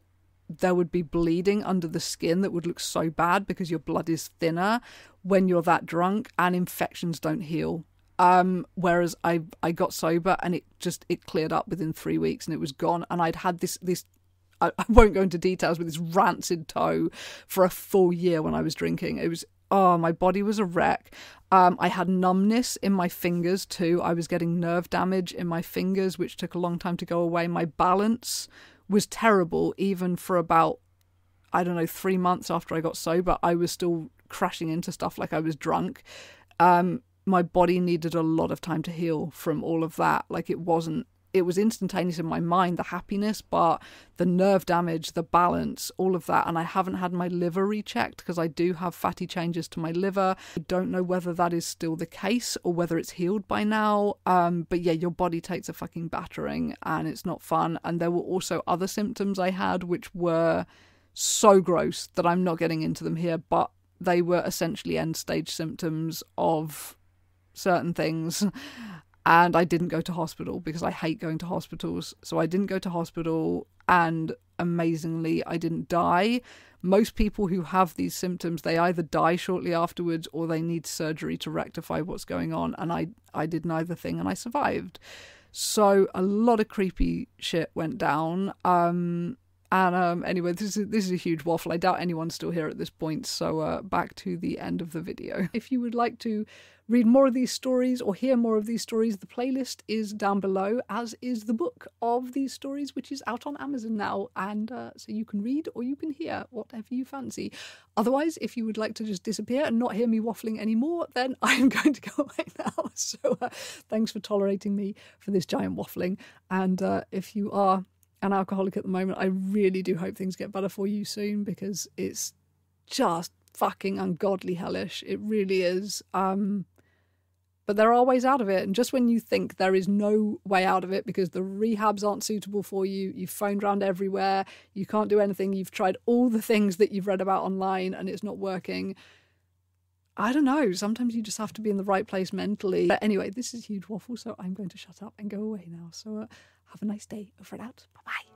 there would be bleeding under the skin that would look so bad because your blood is thinner when you're that drunk, and infections don't heal. Um, whereas I, I got sober and it just, it cleared up within three weeks and it was gone. And I'd had this, this, I, I won't go into details, but this rancid toe for a full year when I was drinking. It was, oh, my body was a wreck. Um, I had numbness in my fingers too. I was getting nerve damage in my fingers, which took a long time to go away. My balance was terrible. Even for about, I don't know, three months after I got sober, I was still crashing into stuff like I was drunk. Um, my body needed a lot of time to heal from all of that. Like it wasn't, it was instantaneous in my mind, the happiness, but the nerve damage, the balance, all of that. And I haven't had my liver rechecked because I do have fatty changes to my liver. I don't know whether that is still the case or whether it's healed by now. Um, but yeah, your body takes a fucking battering and it's not fun. And there were also other symptoms I had, which were so gross that I'm not getting into them here, but they were essentially end stage symptoms of certain things. And I didn't go to hospital because I hate going to hospitals. So I didn't go to hospital, and amazingly, I didn't die. Most people who have these symptoms, they either die shortly afterwards or they need surgery to rectify what's going on. And I, I did neither thing and I survived. So a lot of creepy shit went down. Um, and um, anyway, this is, this is a huge waffle. I doubt anyone's still here at this point. So uh, back to the end of the video. If you would like to read more of these stories or hear more of these stories, the playlist is down below, as is the book of these stories, which is out on Amazon now. And uh, so you can read or you can hear whatever you fancy. Otherwise, if you would like to just disappear and not hear me waffling anymore, then I'm going to go away now. So uh, thanks for tolerating me for this giant waffling. And uh, if you are an alcoholic at the moment, I really do hope things get better for you soon, because it's just fucking ungodly hellish. It really is. Um... But there are ways out of it. And just when you think there is no way out of it because the rehabs aren't suitable for you, you've phoned around everywhere, you can't do anything, you've tried all the things that you've read about online and it's not working. I don't know. Sometimes you just have to be in the right place mentally. But anyway, this is Huge Waffle, so I'm going to shut up and go away now. So uh, have a nice day. Over and out. Bye-bye.